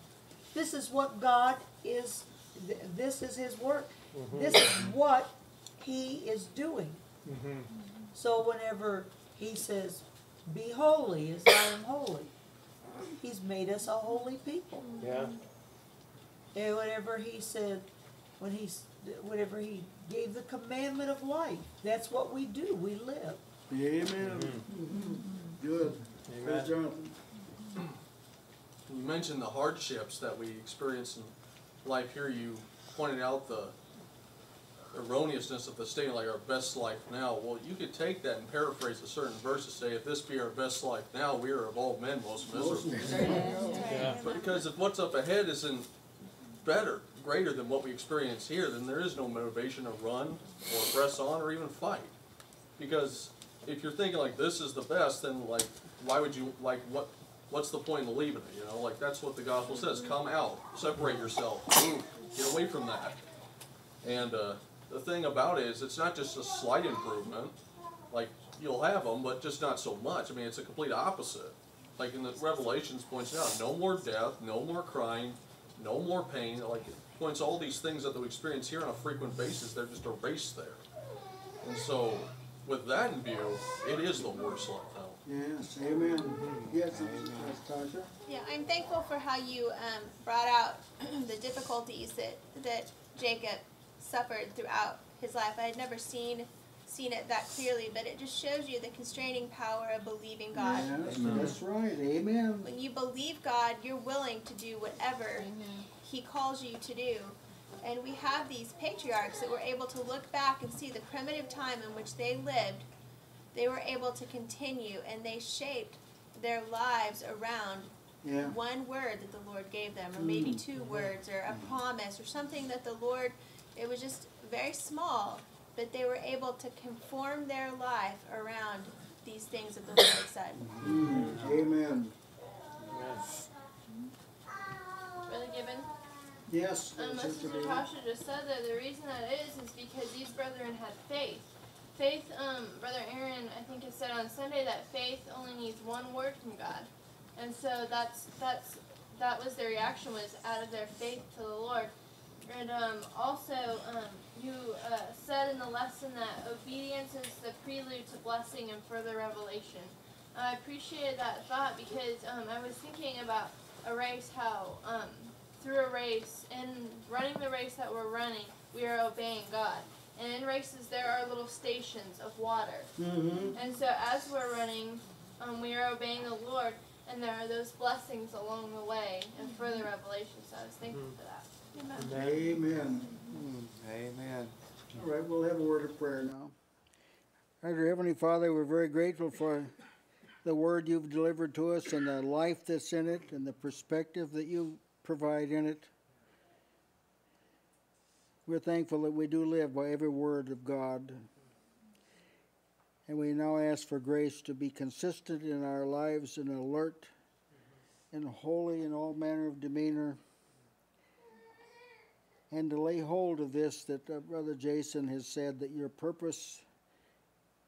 This is what God is. This is his work. This is what he is doing. So whenever he says, "Be holy as I am holy," he's made us a holy people. Yeah. And whenever he said, whenever he gave the commandment of life, that's what we do. We live. Amen. Good. Amen. Jonathan, you mentioned the hardships that we experience in life here. You pointed out the erroneousness of the statement, like our best life now. Well, you could take that and paraphrase a certain verse to say, if this be our best life now, we are of all men most miserable. But because if what's up ahead isn't better, greater than what we experience here, then there is no motivation to run or press on or even fight. Because if you're thinking like this is the best, then like why would you like what? What's the point of leaving it? You know, like that's what the gospel says. Come out, separate yourself, move, get away from that. And the thing about it is, it's not just a slight improvement. Like you'll have them, but just not so much. I mean, it's a complete opposite. Like in the Revelations points out, no more death, no more crying, no more pain. Like it points all these things that we experience here on a frequent basis. They're just erased there. And so, with that in view, it is the worst life now. Yes, amen. Yes, Tasha? Yeah, I'm thankful for how you brought out the difficulties that Jacob suffered throughout his life. I had never seen it that clearly, but it just shows you the constraining power of believing God. Yes, that's right, amen. When you believe God, you're willing to do whatever He calls you to do. And we have these patriarchs that were able to look back and see the primitive time in which they lived. They were able to continue, and they shaped their lives around one word that the Lord gave them, or maybe two words, or a promise, or something that the Lord, it was just very small, but they were able to conform their life around these things that the Lord said. Amen. Yes. Brother Gibbon? Yes. Sister Natasha just said that the reason that is because these brethren had faith. Faith, Brother Aaron, I think it said on Sunday that faith only needs one word from God. And so that was their reaction, was out of their faith to the Lord. And also, you said in the lesson that obedience is the prelude to blessing and further revelation. I appreciated that thought because I was thinking about a race, how through a race, and running the race that we're running, we are obeying God. And in races, there are little stations of water. And so as we're running, we are obeying the Lord, and there are those blessings along the way and further revelation. So I was thankful for that. Amen. Amen. Amen. All right, we'll have a word of prayer now. Our Heavenly Father, we're very grateful for the word you've delivered to us and the life that's in it and the perspective that you provide in it. We're thankful that we do live by every word of God. And we now ask for grace to be consistent in our lives and alert and holy in all manner of demeanor. And to lay hold of this that Brother Jason has said, that your purpose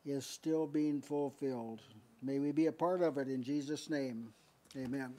is still being fulfilled. May we be a part of it in Jesus' name. Amen.